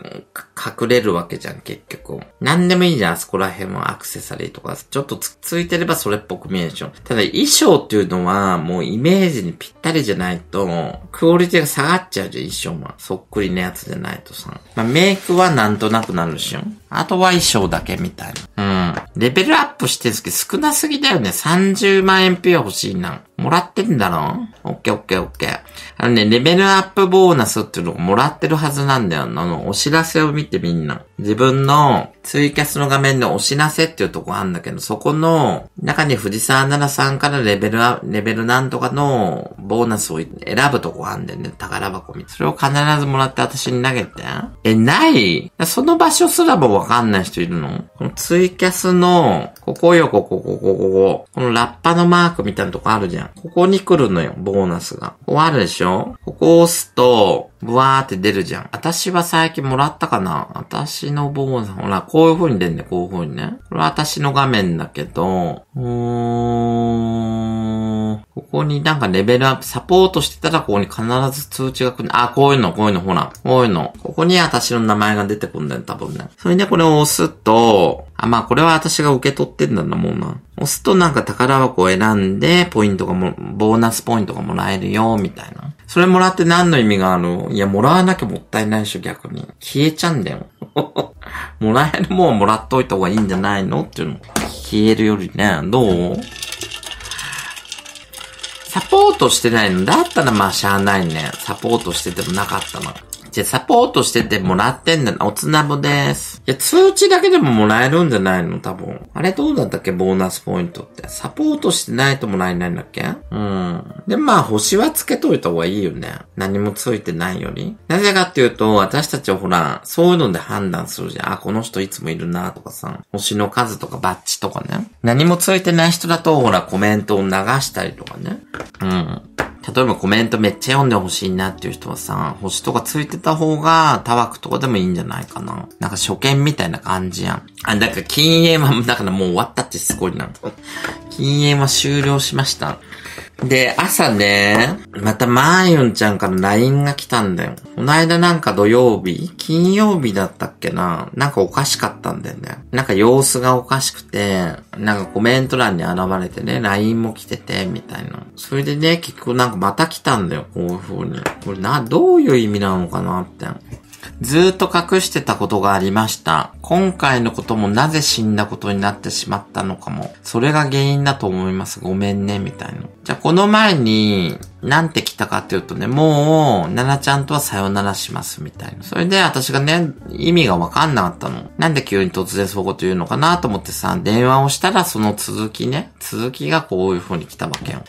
隠れるわけじゃん、結局。なんでもいいじゃん、あそこら辺はアクセサリーとか。ちょっと つ, ついてればそれっぽく見えるでしょ。ただ衣装っていうのはもうイメージにぴったりじゃないと、クオリティが下がっちゃうじゃん、衣装は。そっくりなやつじゃないとさ。まあ、メイクはなんとなくなるでしょ。あとは衣装だけみたいな。うん。レベルアップしてるんですけど少なすぎだよね。さんじゅうまんえんピュア欲しいな。もらってんだろ？オッケーオッケーオッケー。あのね、レベルアップボーナスっていうのをもらってるはずなんだよ。あの、お知らせを見てみんな。自分のツイキャスの画面でお知らせっていうとこあるんだけど、そこの中に藤沢奈々さんからレベルア、レベルなんとかのボーナスを選ぶとこあるんだよね。宝箱に。それを必ずもらって私に投げて。え、ない？その場所すらもわかんない人いるの？このツイキャスの、ここよ、ここ、ここ、ここ。このラッパのマークみたいなとこあるじゃん。ここに来るのよ、ボーナスが。ここあるでしょ？ここを押すと、ブワーって出るじゃん。私は最近もらったかな？私のボーナス、ほら、こういう風に出るんだよ、こういう風にね。これは私の画面だけど、うーん。ここになんかレベルアップ、サポートしてたらここに必ず通知が来る。あ、こういうの、こういうの、ほら。こういうの。ここに私の名前が出てくるんだよ、多分ね。それでこれを押すと、あ、まあこれは私が受け取ってんだな、もうな。押すとなんか宝箱を選んで、ポイントがも、ボーナスポイントがもらえるよ、みたいな。それもらって何の意味がある？いや、もらわなきゃもったいないでしょ、逆に。消えちゃうんだよ。もらえるもんもらっといた方がいいんじゃないのっていうの。消えるよりね、どう？サポートしてないのだったらまあしゃあないね。サポートしててもなかったな。じゃあサポートしててもらってんだな。おつなぼです。いや、通知だけでももらえるんじゃないの多分。あれどうだったっけボーナスポイントって。サポートしてないともらえないんだっけうん。で、まあ、星はつけといた方がいいよね。何もついてないより。なぜかっていうと、私たちはほら、そういうので判断するじゃん。あ、この人いつもいるなとかさ。星の数とかバッジとかね。何もついてない人だと、ほら、コメントを流したりとかね。うん。例えばコメントめっちゃ読んでほしいなっていう人はさ、星とかついてた方がタワクとかでもいいんじゃないかな。なんか初見みたいな感じやん。あ、だから禁煙は、だからもう終わったってすごいな。禁煙は終了しました。で、朝ね、またマーユンちゃんから ライン が来たんだよ。この間なんか土曜日？金曜日だったっけな？なんかおかしかったんだよね。なんか様子がおかしくて、なんかコメント欄に現れてね、ライン も来てて、みたいな。それでね、結局なんかまた来たんだよ、こういう風に。これな、どういう意味なのかなって。ずーっと隠してたことがありました。今回のこともなぜ死んだことになってしまったのかも。それが原因だと思います。ごめんね、みたいな。じゃあこの前に、なんて来たかっていうとね、もう、ななちゃんとはさよならします、みたいな。それで私がね、意味がわかんなかったの。なんで急に突然そういうこと言うのかなと思ってさ、電話をしたらその続きね、続きがこういう風に来たわけよ。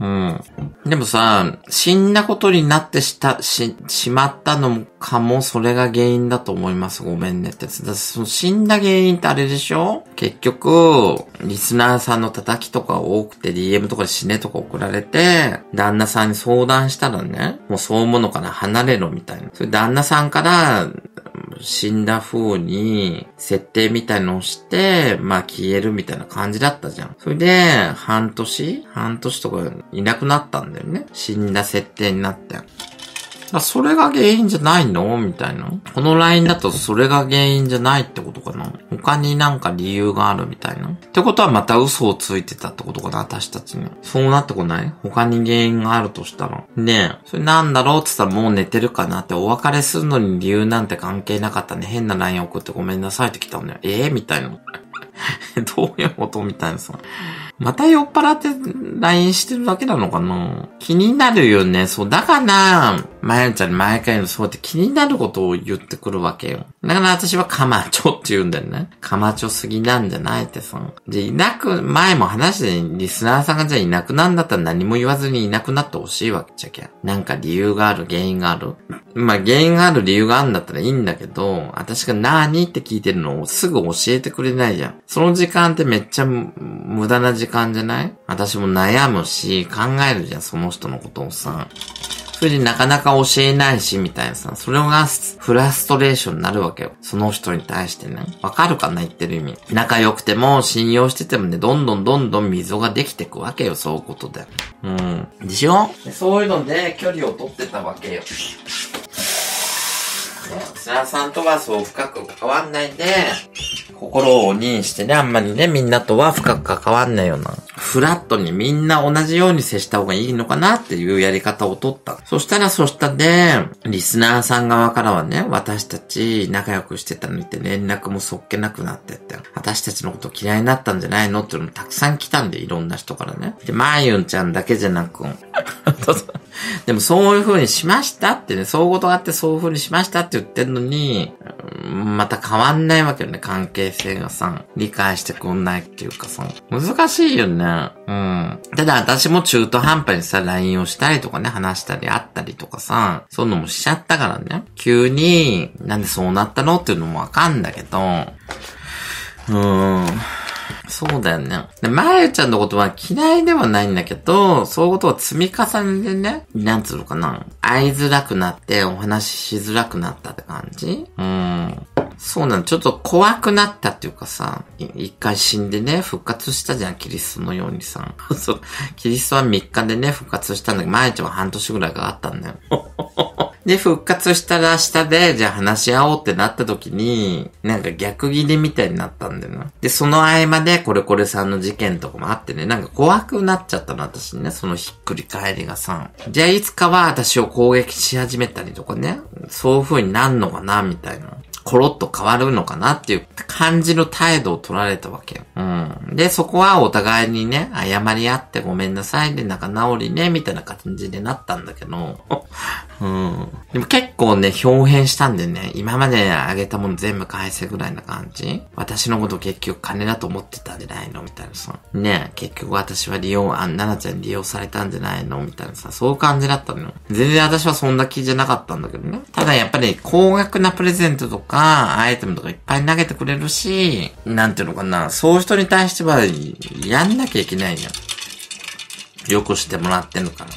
うん。でもさ、死んだことになってした、し、しまったのかも、それが原因だと思います。ごめんねって。その死んだ原因ってあれでしょ？結局、リスナーさんの叩きとか多くて ディーエム とかで死ねとか送られて、旦那さんに相談したらね、もうそういうものから離れろみたいな。それ旦那さんから、死んだ風に設定みたいのをして、まあ消えるみたいな感じだったじゃん。それで、半年？半年とかいなくなったんだよね。死んだ設定になって。それが原因じゃないの？みたいな。この ライン だとそれが原因じゃないってことかな。他になんか理由があるみたいな。ってことはまた嘘をついてたってことかな、私たちに。そうなってこない？他に原因があるとしたら。ねえ、それなんだろうって言ったらもう寝てるかなって、お別れするのに理由なんて関係なかったね。変な ライン 送ってごめんなさいって来たんだよ。ええー、みたいな。どういうことみたいなさ。また酔っ払って ライン してるだけなのかな？気になるよね。そう、だから、まゆちゃんに毎回のそうやって気になることを言ってくるわけよ。だから私はカマチョって言うんだよね。カマチョすぎなんじゃないってさ。で、いなく、前も話してリスナーさんがじゃあいなくなんだったら何も言わずにいなくなってほしいわけじゃけん。なんか理由がある、原因がある。まあ、原因がある理由があるんだったらいいんだけど、私が何って聞いてるのをすぐ教えてくれないじゃん。その時間ってめっちゃ無駄な時間じゃない？私も悩むし、考えるじゃん、その人のことをさ。それでなかなか教えないし、みたいなさ。それがフラストレーションになるわけよ。その人に対してね。わかるかな？言ってる意味。仲良くても、信用しててもね、どんどんどんどん溝ができてくわけよ、そういうことで。うん。でしょ？そういうので、距離を取ってたわけよ。リスナーさんとはそう深く関わんないで、心を鬼にしてね、あんまりね、みんなとは深く関わんないような。フラットにみんな同じように接した方がいいのかなっていうやり方を取った。そしたらそしたで、リスナーさん側からはね、私たち仲良くしてたのにって連絡もそっけなくなってって、私たちのこと嫌いになったんじゃないのっていうのもたくさん来たんで、いろんな人からね。で、まゆんちゃんだけじゃなく、でもそういう風にしましたってね、そういうことがあってそういう風にしましたって言ってんのに、また変わんないわけよね、関係性がさ、理解してくんないっていうかさ、難しいよね。うん。ただ私も中途半端にさ、ライン をしたりとかね、話したり会ったりとかさ、そういうのもしちゃったからね、急になんでそうなったのっていうのもわかんだけど、うーん。そうだよね。で、まゆちゃんのことは嫌いではないんだけど、そういうことを積み重ねてね、なんつうのかな、会いづらくなって、お話ししづらくなったって感じ？うん。そうなの。ちょっと怖くなったっていうかさ、一回死んでね、復活したじゃん、キリストのようにさ。そう、キリストはみっかでね、復活したんだけど、まゆちゃんは半年ぐらいがあったんだよ。で、復活したら下で、じゃあ話し合おうってなった時に、なんか逆ギレみたいになったんだよな。で、その合間で、これこれさんの事件とかもあってね、なんか怖くなっちゃったの、私ね、そのひっくり返りがさ。じゃあいつかは私を攻撃し始めたりとかね、そういう風になんのかな、みたいな。コロッと変わるのかなっていう感じの態度を取られたわけよ。うん。で、そこはお互いにね、謝り合ってごめんなさいで、仲直りね、みたいな感じになったんだけど、うん。でも結構ね、表変したんでね、今まであげたもの全部返せぐらいな感じ。私のこと結局金だと思ってたんじゃないのみたいなさ。ね、結局私は利用、あ、奈々ちゃん利用されたんじゃないのみたいなさ、そういう感じだったの。全然私はそんな気じゃなかったんだけどね。ただやっぱり高額なプレゼントとか、アイテムとかいっぱい投げてくれるし、なんていうのかな、そういう人に対してはやんなきゃいけないじゃん。よくしてもらってんのかな。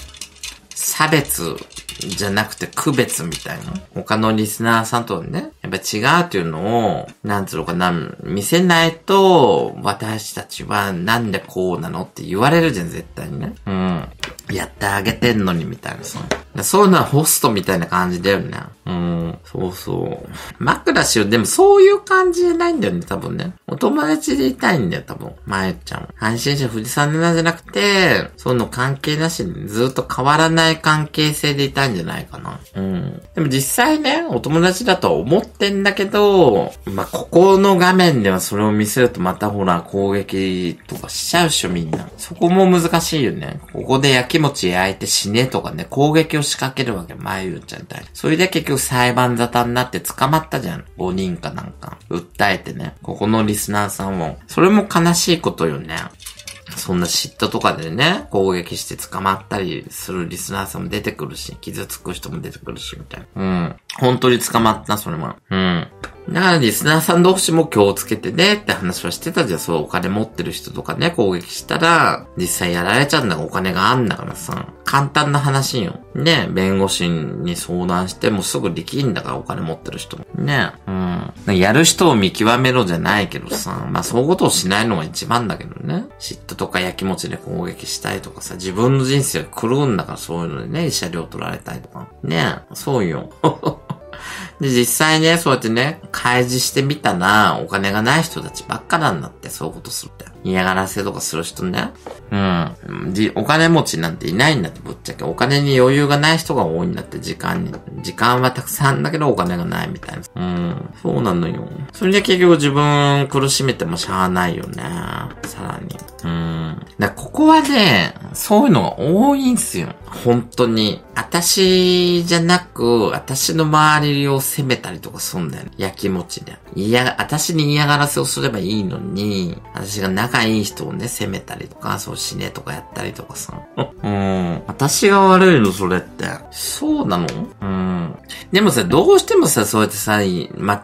差別じゃなくて区別みたいな。他のリスナーさんとはね、やっぱ違うっていうのを、なんていうのかな、見せないと、私たちはなんでこうなのって言われるじゃん、絶対にね。うん。やってあげてんのに、みたいなさ。そういうのはホストみたいな感じだよね。うん、そうそう。枕しよう。でもそういう感じじゃないんだよね、多分ね。お友達でいたいんだよ、多分。まゆちゃん。配信者富士山でなんじゃなくて、そういうの関係なしにずっと変わらない関係性でいたいんじゃないかな。うん。でも実際ね、お友達だとは思ってんだけど、まあ、ここの画面ではそれを見せるとまたほら、攻撃とかしちゃうっしょ、みんな。そこも難しいよね。ここで焼き餅焼いて死ねとかね、攻撃を仕掛けるわけ、まゆちゃんみたいに。それで結局裁判沙汰になって捕まったじゃん。ごにんかなんか。訴えてね。ここのリスナーさんも。それも悲しいことよね。そんな嫉妬とかでね、攻撃して捕まったりするリスナーさんも出てくるし、傷つく人も出てくるし、みたいな。うん。本当に捕まった、それも。うん。だからリスナーさん同士も気をつけてねって話はしてたじゃん。そう、お金持ってる人とかね、攻撃したら、実際やられちゃうんだからお金があんだからさ。簡単な話よ。ね、弁護士に相談してもすぐできんだからお金持ってる人も。ね、うん。やる人を見極めろじゃないけどさ、まあそういうことをしないのが一番だけどね。嫉妬とかやきもちで攻撃したいとかさ、自分の人生が狂うんだからそういうのでね、慰謝料取られたいとか。ね、そうよ。で、実際ね、そうやってね、開示してみたら、お金がない人たちばっかなんだって、そういうことするって。嫌がらせとかする人ね。うん。で、お金持ちなんていないんだって、ぶっちゃけ。お金に余裕がない人が多いんだって、時間に。時間はたくさんだけど、お金がないみたいな。うん。そうなのよ。それで結局自分苦しめてもしゃあないよね。さらに。うん。だからここはね、そういうのが多いんすよ。本当に。私じゃなく、私の周りを責めたりとかすんだよね。やきもちで。いや、私に嫌がらせをすればいいのに、私が仲いい人をね、責めたりとか、そう死ねとかやったりとかさ。うん。私が悪いの、それって。そうなの？うん。でもさ、どうしてもさ、そうやってさ、的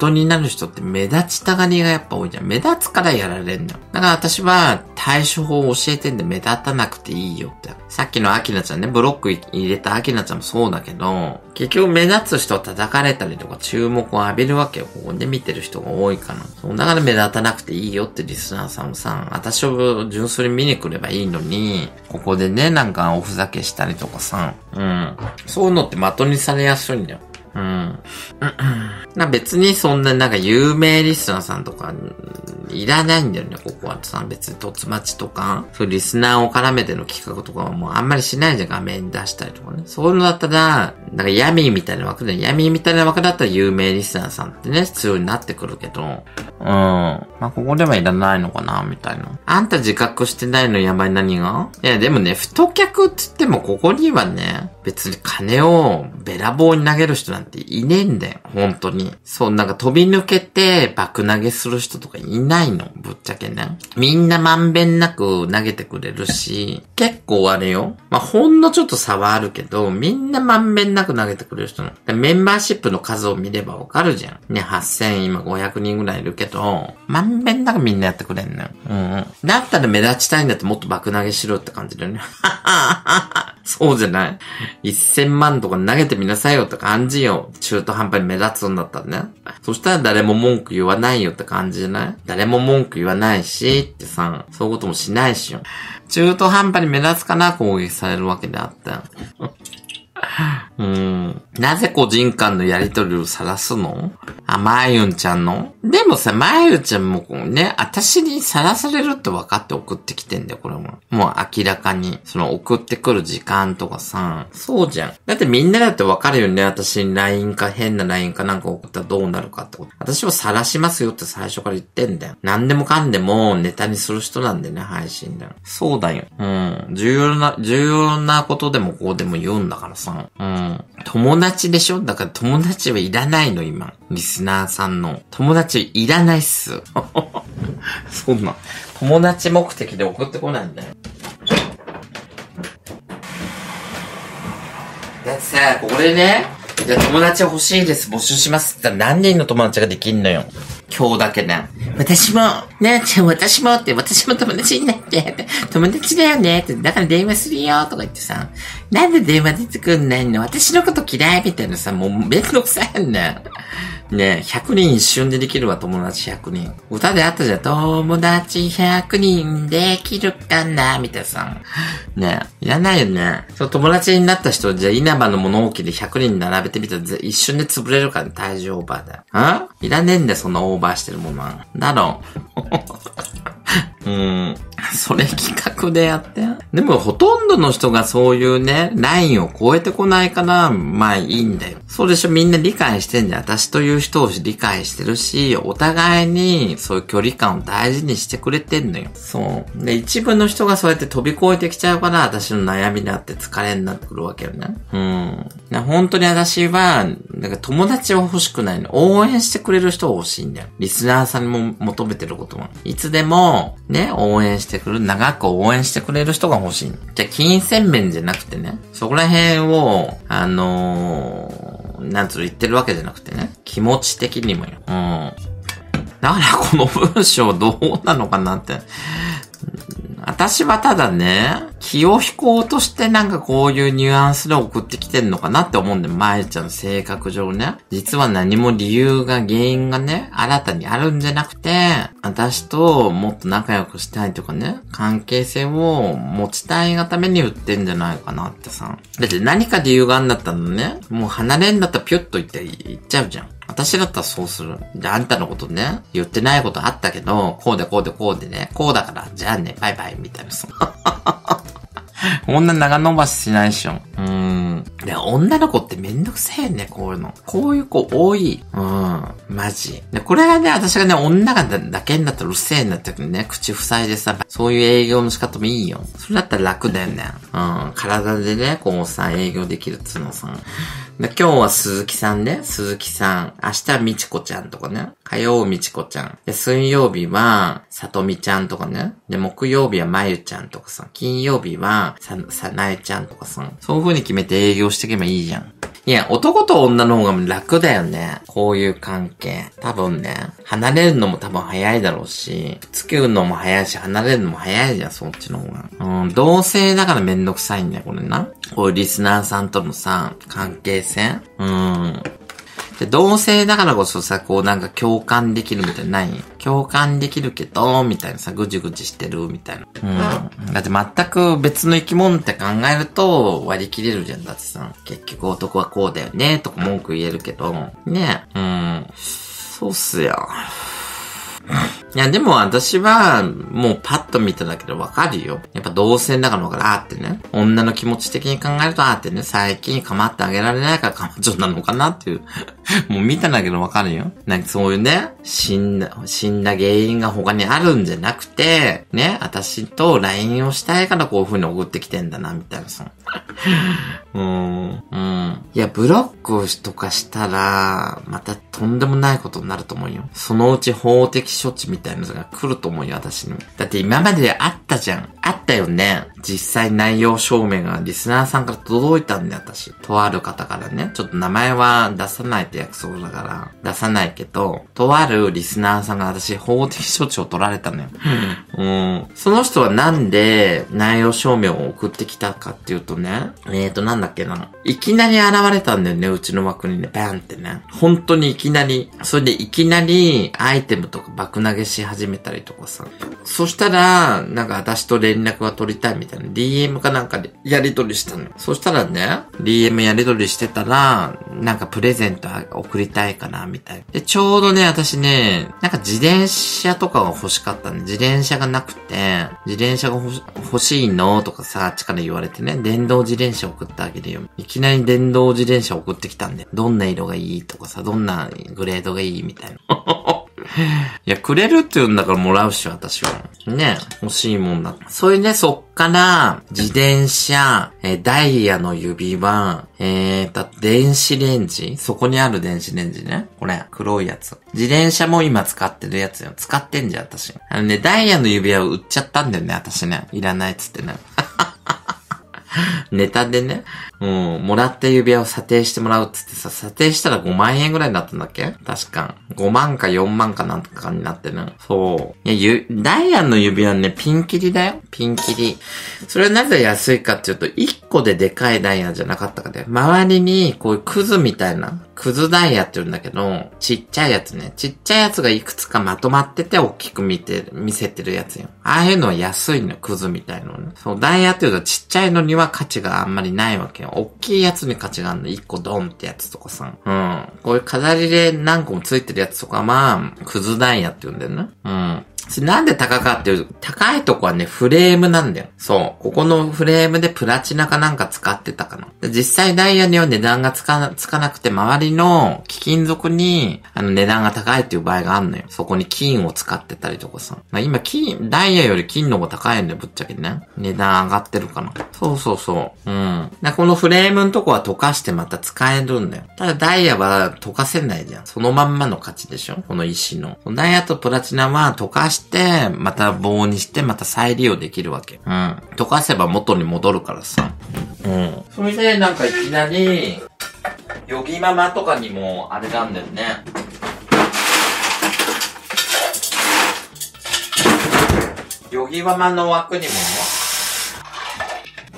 になる人って目立ちたがりがやっぱ多いじゃん。目立つからやられんの。だから私は対処法を教えてんで目立たなくていいよって。さっきのアキナちゃんね、ブロック入れたアキナちゃんもそうだけど、結局目立つ人を叩かれたりとか注目を浴びるわけよ。ここで見てる人が多いから。そう、だから目立たなくていいよってリスナーさんもさ、私を純粋に見に来ればいいのに、ここでね、なんかおふざけしたりとかさ、うん。そういうのって的にされやすいんだよ。うん。な別にそんななんか有名リスナーさんとかいらないんだよね、ここはさ。別に突待ちとか、そうリスナーを絡めての企画とかはもうあんまりしないじゃん、画面に出したりとかね。そういうのだったら、なんかヤミーみたいな枠で、ヤミーみたいな枠だったら有名リスナーさんってね、必要になってくるけど、うん。まあ、ここではいらないのかな、みたいな。あんた自覚してないのやばい何が？いや、でもね、太客って言ってもここにはね、別に金をべらぼうに投げる人なんていねえんだよ、本当に。そう、なんか飛び抜けて爆投げする人とかいないの、ぶっちゃけね。みんなまんべんなく投げてくれるし、結構あれよ。まあ、ほんのちょっと差はあるけど、みんなまんべんなくなく投げてくれる人の。で、メンバーシップの数を見ればわかるじゃん。ね、はっせん、今ごひゃくにんぐらいいるけど、まんべんなくみんなやってくれんのよ。うんうん。だったら目立ちたいんだってもっと爆投げしろって感じだよね。そうじゃない。いっせんまんとか投げてみなさいよって感じよ。中途半端に目立つんだったらね。そしたら誰も文句言わないよって感じじゃない。誰も文句言わないしってさ、そういうこともしないしよ。中途半端に目立つかな攻撃されるわけであって。うん。なぜ個人間のやりとりを晒すの？あ、まゆんちゃんの？でもさ、まゆんちゃんもね、私に晒されるって分かって送ってきてんだよ、これも。もう明らかに。その送ってくる時間とかさ、そうじゃん。だってみんなだって分かるよね、私に ライン か変な ライン かなんか送ったらどうなるかってこと。私は晒しますよって最初から言ってんだよ。何でもかんでもネタにする人なんだよね、配信で。そうだよ。うん。重要な、重要なことでもこうでも言うんだからさ。うん。友達でしょ？だから友達はいらないの、今。リスナーさんの。友達いらないっす。そんな。友達目的で送ってこないんだよ。だってさ、これね、じゃあ友達欲しいです、募集しますって言ったら何人の友達ができんのよ。今日だけね。私も、なあちゃん私もって、私も友達になって、って友達だよねって、だから電話するよとか言ってさ、なんで電話出てくんないの？私のこと嫌いみたいなさ、もうめんどくさいんだよ。ねえ、ひゃくにん一瞬でできるわ、友達ひゃくにん。歌であったじゃん、友達ひゃくにんできるかなみたいなさ。ねえ、いらないよね。その友達になった人、じゃあ稲葉の物置でひゃくにん並べてみたら、一瞬で潰れるから、ね、体重オーバーだ。あ？いらねえんだよ、そんなオーバーしてるものは。だろう。うん。それ企画でやって。でもほとんどの人がそういうね、ラインを超えてこないから、まあいいんだよ。そうでしょ、みんな理解してんじゃん。私という人を理解してるし、お互いにそういう距離感を大事にしてくれてんのよ。そう。で、一部の人がそうやって飛び越えてきちゃうから、私の悩みになって疲れになってくるわけよね。うん。な、本当に私は、なんか友達は欲しくないの。応援してくれる人は欲しいんだよ。リスナーさんも求めてることも。いつでも、ね、応援してくれる、長く応援してくれる人が欲しい。じゃあ、金銭面じゃなくてね、そこら辺を、あのー、なんつうの言ってるわけじゃなくてね、気持ち的にもよ。うん。だからこの文章どうなのかなって。私はただね、気を引こうとしてなんかこういうニュアンスで送ってきてんのかなって思うんだよ。まゆちゃんの性格上ね。実は何も理由が、原因がね、新たにあるんじゃなくて、私ともっと仲良くしたいとかね、関係性を持ちたいがために言ってんじゃないかなってさ。だって何か理由があんだったのね、もう離れんだったらピュッと言って言っちゃうじゃん。私だったらそうする。で、あんたのことね、言ってないことあったけど、こうでこうでこうでね、こうだから、じゃあね、バイバイ、みたいなさ。こんな長伸ばししないっしょ。うーん。で、女の子ってめんどくせえよね、こういうの。こういう子多い。うん。マジ。で、これがね、私がね、女がだけになったらうるせえになった時にね、口塞いでさ、そういう営業の仕方もいいよ。それだったら楽だよね。うん。体でね、こうさ、営業できるっつうのさ。で、今日は鈴木さんね、鈴木さん。明日はみちこちゃんとかね。火曜みちこちゃん。で、水曜日は、さとみちゃんとかね。で、木曜日はまゆちゃんとかさ。金曜日は、さ、さなえちゃんとかさ。そういう風に決めて営業していけばいいじゃん。いや、男と女の方が楽だよね。こういう関係。多分ね、離れるのも多分早いだろうし、付き合うのも早いし、離れるのも早いじゃん、そっちの方が。うん、同性だからめんどくさいんだよ、これな。こういうリスナーさんとのさ、関係性。うん。で、同性だからこそさ、こうなんか共感できるみたいな、ない？共感できるけど、みたいなさ、ぐじぐじしてる、みたいな。うん。だって全く別の生き物って考えると割り切れるじゃん。だってさ、結局男はこうだよね、とか文句言えるけど、ねえ。うん。そうっすよ。いや、でも私は、もうパッと見ただけでわかるよ。やっぱ同性だからわかる。あーってね。女の気持ち的に考えると、あーってね、最近構ってあげられないから彼女なのかなっていう。もう見ただけでわかるよ。なんかそういうね、死んだ、死んだ原因が他にあるんじゃなくて、ね、私と ライン をしたいからこういう風に送ってきてんだな、みたいなさ。うーん。うん。いや、ブロックとかしたら、またとんでもないことになると思うよ。そのうち法的処置みたいなのが来ると思うよ、私に。だって今まであったじゃん。あったよね。実際内容証明がリスナーさんから届いたんで、私。とある方からね、ちょっと名前は出さないって約束だから、出さないけど、とあるリスナーさんが私、法的処置を取られたのよ。うん。その人はなんで内容証明を送ってきたかっていうとね、えーと、なんだっけな。いきなり現れたんだよね、うちの枠にね、バンってね。本当にいきなり。それでいきなりアイテムとか爆投げし始めたりとかさ。そしたら、なんか私と連連絡は取りたいみたいな ディーエム かなんかでやり取りしたの。そしたらね、 ディーエム やり取りしてたら、なんかプレゼント送りたいかなみたいな。で、ちょうどね、私ね、なんか自転車とかが欲しかったんで、自転車がなくて、自転車が欲し、欲しいのとかさ、あっちから言われてね、電動自転車送ってあげるよ。いきなり電動自転車送ってきたんで、どんな色がいいとかさ、どんなグレードがいいみたいな。いや、くれるって言うんだからもらうし、私は。ね、欲しいもんだ。それね、そっから、自転車、えー、ダイヤの指輪、えーと、電子レンジ、そこにある電子レンジね。これ、黒いやつ。自転車も今使ってるやつよ。使ってんじゃん、私。あのね、ダイヤの指輪を売っちゃったんだよね、私ね。いらないっつってね。ネタでね、うん、もらった指輪を査定してもらうっつってさ、査定したらごまんえんぐらいになったんだっけ？確か。ごまんかよんまんかなんとかになってね。そう。いや、ゆ、ダイアンの指輪ね、ピンキリだよ。ピンキリ。それはなぜ安いかっていうと、いっこででかいダイヤじゃなかったかで。周りに、こういうクズみたいな、クズダイヤって言うんだけど、ちっちゃいやつね。ちっちゃいやつがいくつかまとまってて、大きく見て、見せてるやつよ。ああいうのは安いの、クズみたいのね。そう、ダイヤっていうとちっちゃいのには価値があんまりないわけよ。大きいやつに価値があるの。いっこドンってやつとかさ。うん。こういう飾りで何個もついてるやつとか、まあ、クズダイヤって言うんだよね。うん。それなんで高かっていうと、高いとこはね、フレームなんだよ。そう。ここのフレームでプラチナかなんか使ってたかな。で、実際ダイヤには値段がつか、つかなくて、周りの貴金属に、あの、値段が高いっていう場合があんのよ。そこに金を使ってたりとかさ。まあ、今、金、ダイヤより金の方が高いんだよ、ぶっちゃけね。値段上がってるかな。そうそうそう。うん。で、このフレームのとこは溶かしてまた使えるんだよ。ただダイヤは溶かせないじゃん。そのまんまの価値でしょ？この石の。ダイヤとプラチナは溶かしして、また棒にして、また再利用できるわけ。うん。溶かせば元に戻るからさ。うん。それで、なんかいきなり、ヨギママとかにも、あれなんだよね。ヨギママの枠にも、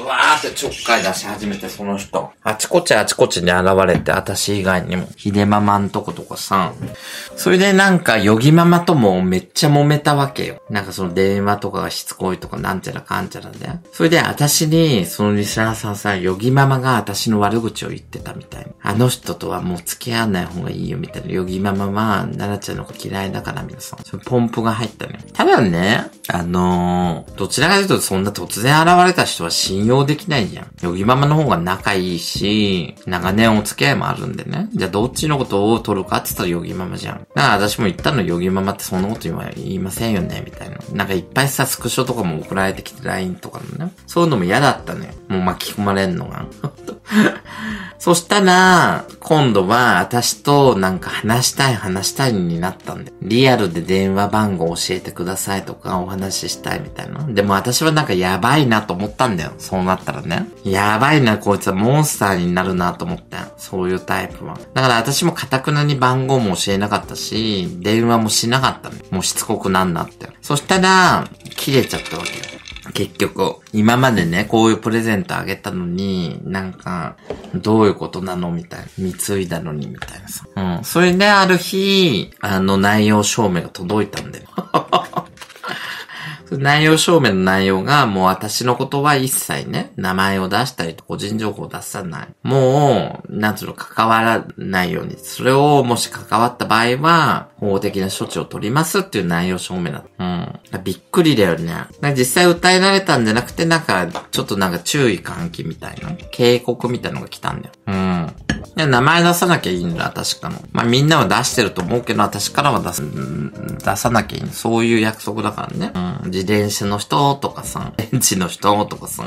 うわーってちょっかい出し始めて、その人。あちこちあちこちに現れて、私以外にも。ひでママんとことかさ。それでなんか、ヨギママともめっちゃ揉めたわけよ。なんかその電話とかがしつこいとかなんちゃらかんちゃらで。それで私に、そのリスナーさんさ、ヨギママが私の悪口を言ってたみたい。あの人とはもう付き合わない方がいいよみたいな。ヨギママは、奈々ちゃんの子嫌いだから皆さん。そのポンプが入ったね。ただね、あのー、どちらかというとそんな突然現れた人は信用できないじゃん。ヨギママの方が仲いいし、長年お付き合いもあるんでね。じゃあどっちのことを取るかって言ったらヨギママじゃん。だから私も言ったの、ヨギママってそんなこと言いませんよね、みたいな。なんかいっぱいさ、スクショとかも送られてきて ライン とかのね。そういうのも嫌だったね。もう巻き込まれんのが。そしたら、今度は私となんか話したい話したいになったんで。リアルで電話番号教えてくださいとかお話ししたいみたいな。でも私はなんかやばいなと思ったんだよ。そうなったらね。やばいな、こいつはモンスターになるなと思って。そういうタイプは。だから私も堅くなに番号も教えなかったし、電話もしなかったね。もうしつこくなんなって。そしたら、切れちゃったわけよ。結局、今までね、こういうプレゼントあげたのに、なんか、どういうことなのみたいな。貢いだのにみたいなさ。うん。それである日、あの内容証明が届いたんだよ。内容証明の内容が、もう私のことは一切ね、名前を出したりと個人情報を出さない。もう、なんつうの、関わらないように。それを、もし関わった場合は、法的な処置を取りますっていう内容証明だった。うん。びっくりだよね。実際訴えられたんじゃなくて、なんか、ちょっとなんか注意喚起みたいな、警告みたいなのが来たんだよ。うん。で、名前出さなきゃいいんだ、私から。まあ、みんなは出してると思うけど、私からは出す、出さなきゃいいんだ。そういう約束だからね。うん。自転車の人とかさ、ベンチの人とかさ。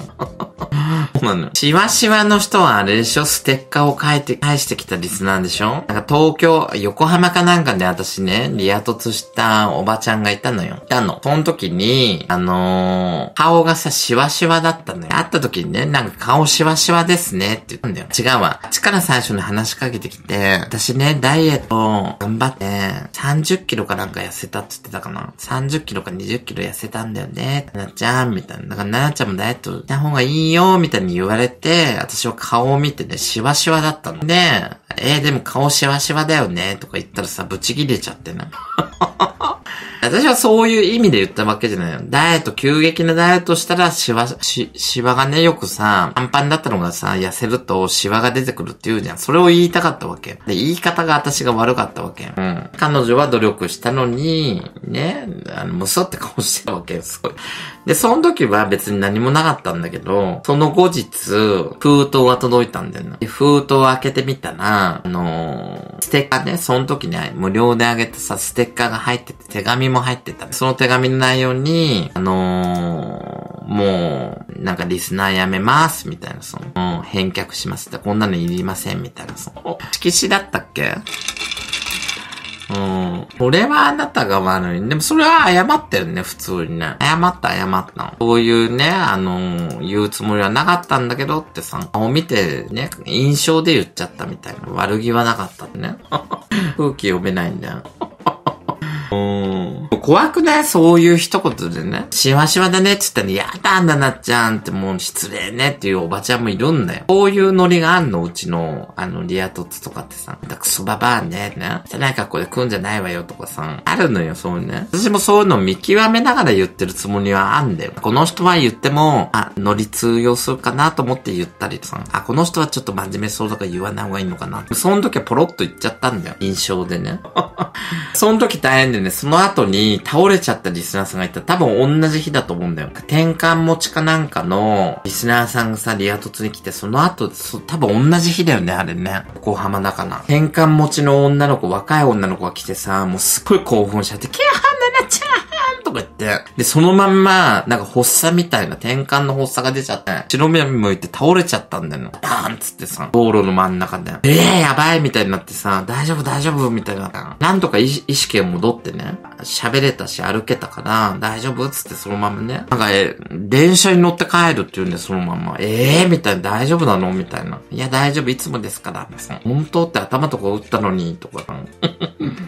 そうなの。シワシワの人はあれでしょ、ステッカーを返って、返してきたリスナーでしょ。なんか東京、横浜かなんかで私ね、リア凸したおばちゃんがいたのよ。いたの。その時に、あのー、顔がさ、シワシワだったのよ。会った時にね、なんか顔シワシワですねって言ったんだよ。違うわ。あっちから最初に話しかけてきて、私ね、ダイエットを頑張って、さんじゅっキロかなんか痩せたって言ってたかな。さんじゅっキロかにじゅっキロ痩せたんだよね。ななちゃん、みたいな。だからななちゃんもダイエットした方がいいよ、みたいに言われて、私は顔を見てね、シワシワだったの。で、えー、でも顔シワシワだよね、とか言ったらさ、ブチギレちゃってな。私はそういう意味で言ったわけじゃないよ。ダイエット、急激なダイエットしたら、シワ、し、シワがね、よくさ、パンパンだったのがさ、痩せるとシワが出てくるって言うじゃん。それを言いたかったわけ。で、言い方が私が悪かったわけ。うん。彼女は努力したのに、ね、あの、むそって顔してたわけよ、すごい。で、その時は別に何もなかったんだけど、その後日、封筒が届いたんだよな。で、封筒を開けてみたら、あのー、ステッカーね、その時ね、無料であげたさ、ステッカーが入ってて、手紙も入ってた。その手紙の内容に、あのー、もう、なんかリスナーやめます、みたいな、その、返却しますって、こんなのいりません、みたいな、その、色紙だったっけ？うん。これはあなたが悪い。でもそれは謝ったよね、普通にね。謝った、謝った。そういうね、あのー、言うつもりはなかったんだけどってさ、顔見てね、印象で言っちゃったみたいな。悪気はなかったね。空気読めないんだよ。うん、怖くない？そういう一言でね。シワシワだねって言ったら、やだななっちゃんってもう失礼ねっていうおばちゃんもいるんだよ。こういうノリがあんのうちの、あの、リア凸とかってさ、なんかクソババアね、ね。じゃない格好で来んじゃないわよとかさ、あるのよ、そうね。私もそういうのを見極めながら言ってるつもりはあんだよ。この人は言っても、あ、ノリ通用するかなと思って言ったりさ、あ、この人はちょっと真面目そうとか言わない方がいいのかな。その時はポロッと言っちゃったんだよ。印象でね。その時大変で、その後に倒れちゃったリスナーさんがいた。多分同じ日だと思うんだよ。転換持ちかなんかのリスナーさんがさ、リア凸に来て、その後、そ多分同じ日だよね、あれね。横浜だから。転換持ちの女の子、若い女の子が来てさ、もうすっごい興奮しちゃって、キャーななちゃんとか言って。で、そのまんま、なんか発作みたいな、転換の発作が出ちゃって、白目向いて倒れちゃったんだよ。パーンっつってさ、道路の真ん中で。えー、やばいみたいになってさ、大丈夫大丈夫みたいな。なんとか意識が戻って、ね、喋れたし歩けたから大丈夫っつってそのままね、なんかえ電車に乗って帰るって言うんでそのままええー、みたいな、大丈夫なのみたいな、いや大丈夫いつもですから本当って頭とか打ったのにとか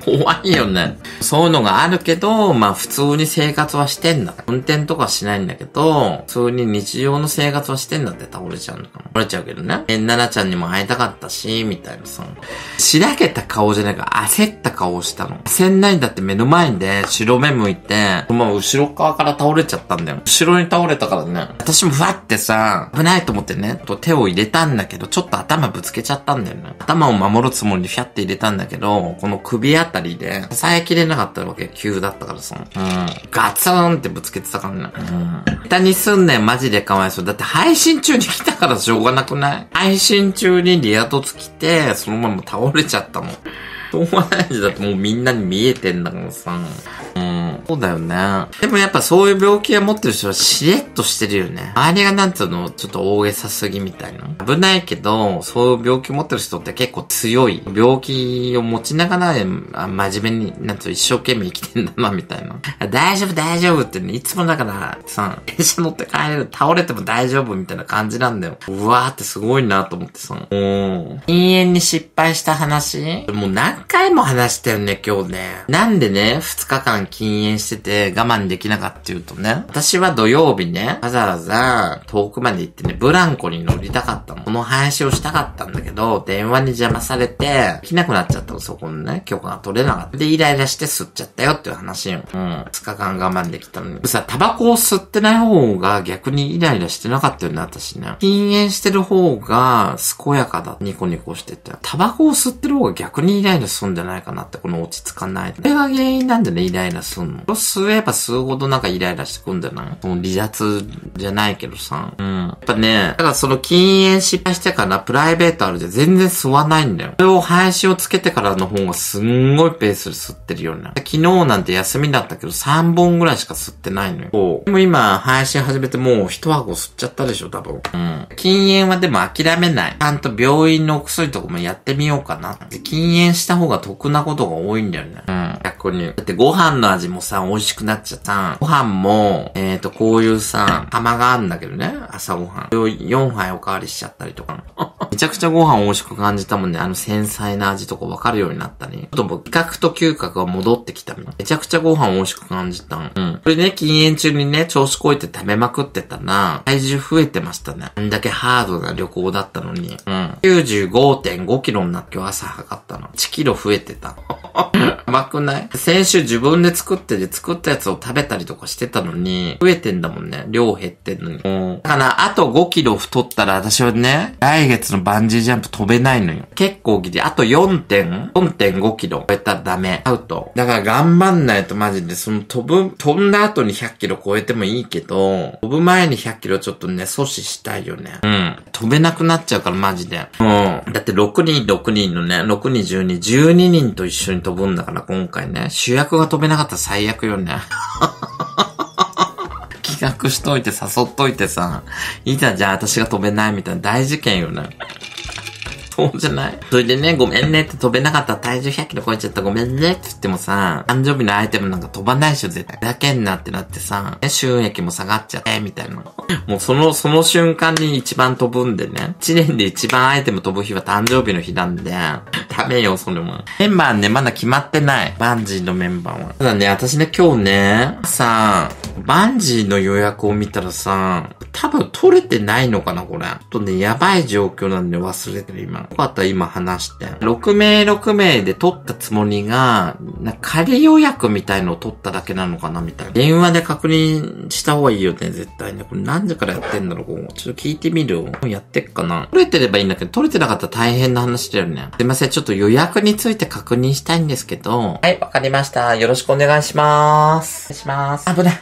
怖いよね。そういうのがあるけど、まあ普通に生活はしてんだ。運転とかしないんだけど、普通に日常の生活はしてんだって。倒れちゃうのかな、倒れちゃうけどね。えななちゃんにも会いたかったしみたいなさ、しらけた顔じゃないか、焦った顔をしたの。焦んないんだって。目の前で白目向いて、そのまま後ろ側から倒れちゃったんだよ。後ろに倒れたからね。私もふわってさ、危ないと思ってね、と手を入れたんだけど、ちょっと頭ぶつけちゃったんだよね。頭を守るつもりでフィャって入れたんだけど、この首あたりで、支えきれなかったわけ。急だったからさ。うん。ガツンってぶつけてたからね。うん。下手にすんねん、マジでかわいそう。だって配信中に来たからしょうがなくない？配信中にリア凸来て、そのまま倒れちゃったの。しょうがないじゃん。もうみんなに見えてんだからさ。うん。そうだよね。でもやっぱそういう病気を持ってる人はしれっとしてるよね。周りがなんていうの、ちょっと大げさすぎみたいな。危ないけど、そういう病気を持ってる人って結構強い。病気を持ちながら、あ、真面目に、なんていう、一生懸命生きてんだな、みたいな。大丈夫、大丈夫ってね、いつもだからさ、電車乗って帰れる、倒れても大丈夫みたいな感じなんだよ。うわーってすごいなと思ってさ。うん。禁煙に失敗した話？もうなん何回も話したよね、今日ね。なんでね、二日間禁煙してて我慢できなかったっていうとね、私は土曜日ね、わざわざ遠くまで行ってね、ブランコに乗りたかったの。この配信をしたかったんだけど、電話に邪魔されて、できなくなっちゃったの、そこのね、許可が取れなかった。で、イライラして吸っちゃったよっていう話よ。うん。二日間我慢できたのに。さ、タバコを吸ってない方が逆にイライラしてなかったよね、私ね。禁煙してる方が健やかだ。ニコニコしてて。タバコを吸ってる方が逆にイライラすんじゃないかなって、この落ち着かない。これが原因なんじゃね、イライラすんの。そうすれば吸うほどなんかイライラしてくんじゃない、もう離脱じゃないけどさ。うん。やっぱね、だからその禁煙失敗してからプライベートあるじゃ全然吸わないんだよ。それを配信をつけてからの方がすんごいペースで吸ってるようになる。昨日なんて休みだったけどさんぼんぐらいしか吸ってないのよ。そう。でも今配信始めてもう一箱吸っちゃったでしょ、多分。うん。禁煙はでも諦めない。ちゃんと病院のお薬とかもやってみようかな。禁煙した方が得なことが多いんだよね。うん。逆に。だってご飯の味もさ、美味しくなっちゃった。ご飯も、えーと、こういうさ、釜があるんだけどね。朝ご飯。よんはいおかわりしちゃったりとか。めちゃくちゃご飯美味しく感じたもんね。あの繊細な味とか分かるようになったね。ちょっともう、味覚と嗅覚が戻ってきたもん。めちゃくちゃご飯美味しく感じた。うん。それね、禁煙中にね、調子こいて食べまくってたら、体重増えてましたね。あんだけハードな旅行だったのに。うん。きゅうじゅうごてんごキロになって今日朝測ったの。いちキロ増えてた。やばくない？先週自分で作ってて作ったやつを食べたりとかしてたのに、増えてんだもんね。量減ってんのに。うん。だから、あとごキロ太ったら私はね、来月のバンジージャンプ飛べないのよ。結構ギリ。あと よんてんごキロ超えたらダメ。アウト。だから頑張んないとマジで、その飛ぶ、飛んだ後にひゃっキロ超えてもいいけど、飛ぶ前にひゃっキロちょっとね、阻止したいよね。うん。飛べなくなっちゃうからマジで。うん。だってろくにんろくにんのね、ろくにんじゅうにじゅうににんと一緒に飛ぶんだから今回ね、主役が飛べなかったら最悪よね。企画しといて誘っといてさ、いざじゃあ私が飛べないみたいな大事件よね。そうじゃない？それでね、ごめんねって飛べなかったら体重ひゃっキロ超えちゃったごめんねって言ってもさ、誕生日のアイテムなんか飛ばないでしょ絶対。だけんなってなってさ、ね、収益も下がっちゃって、みたいな。もうその、その瞬間に一番飛ぶんでね。一年で一番アイテム飛ぶ日は誕生日の日なんで、ダメよ、それも。メンバーね、まだ決まってない。バンジーのメンバーは。ただね、私ね、今日ね、さ、バンジーの予約を見たらさ、多分取れてないのかな、これ。ちょっとね、やばい状況なんで忘れてる、今。よかった、今話して。ろくめいろくめいで取ったつもりが、なんか仮予約みたいのを取っただけなのかな、みたいな。電話で確認した方がいいよね、絶対ね。これ何時からやってんだろう、こう。ちょっと聞いてみるよ。もうやってっかな。取れてればいいんだけど、取れてなかったら大変な話だよね。すいません、ちょっと予約について確認したいんですけど。はい、わかりました。よろしくお願いします。お願いします。危ない。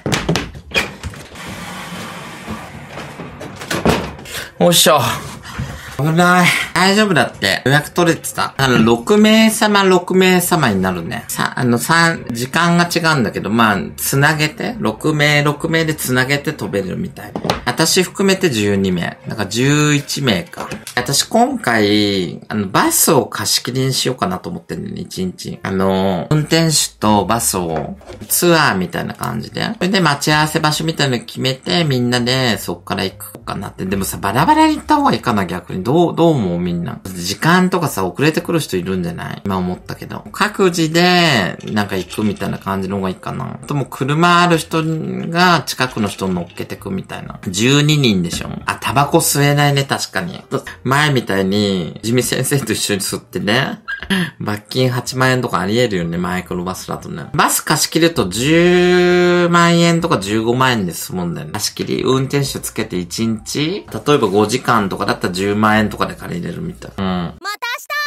おいしょ。危ない。大丈夫だって。予約取れてた。あの、ろくめいさまろくめいさまになるね。さ、あの、さ、時間が違うんだけど、まあ、つなげて、ろくめいろくめいでつなげて飛べるみたいな。私含めてじゅうにめい。なんかじゅういちめいか。私今回、あの、バスを貸し切りにしようかなと思ってんだよね、いちにち。あの、運転手とバスをツアーみたいな感じで。それで待ち合わせ場所みたいなの決めて、みんなでそっから行くかなって。でもさ、バラバラに行った方がいいかな、逆に。どう、どう思うみんな。時間とかさ、遅れてくる人いるんじゃない？今思ったけど。各自で、なんか行くみたいな感じの方がいいかな。あともう車ある人が近くの人を乗っけてくみたいな。じゅうににんでしょ。あ、タバコ吸えないね、確かに。前みたいに、地味先生と一緒に吸ってね。罰金はちまんえんとかあり得るよね、マイクロバスだとね。バス貸し切るとじゅうまんえんとかじゅうごまんえんで済むんだよね。貸し切り、運転手つけていちにち？例えばごじかんとかだったらじゅうまんえんとかで借りれるみたい。うん。また明日。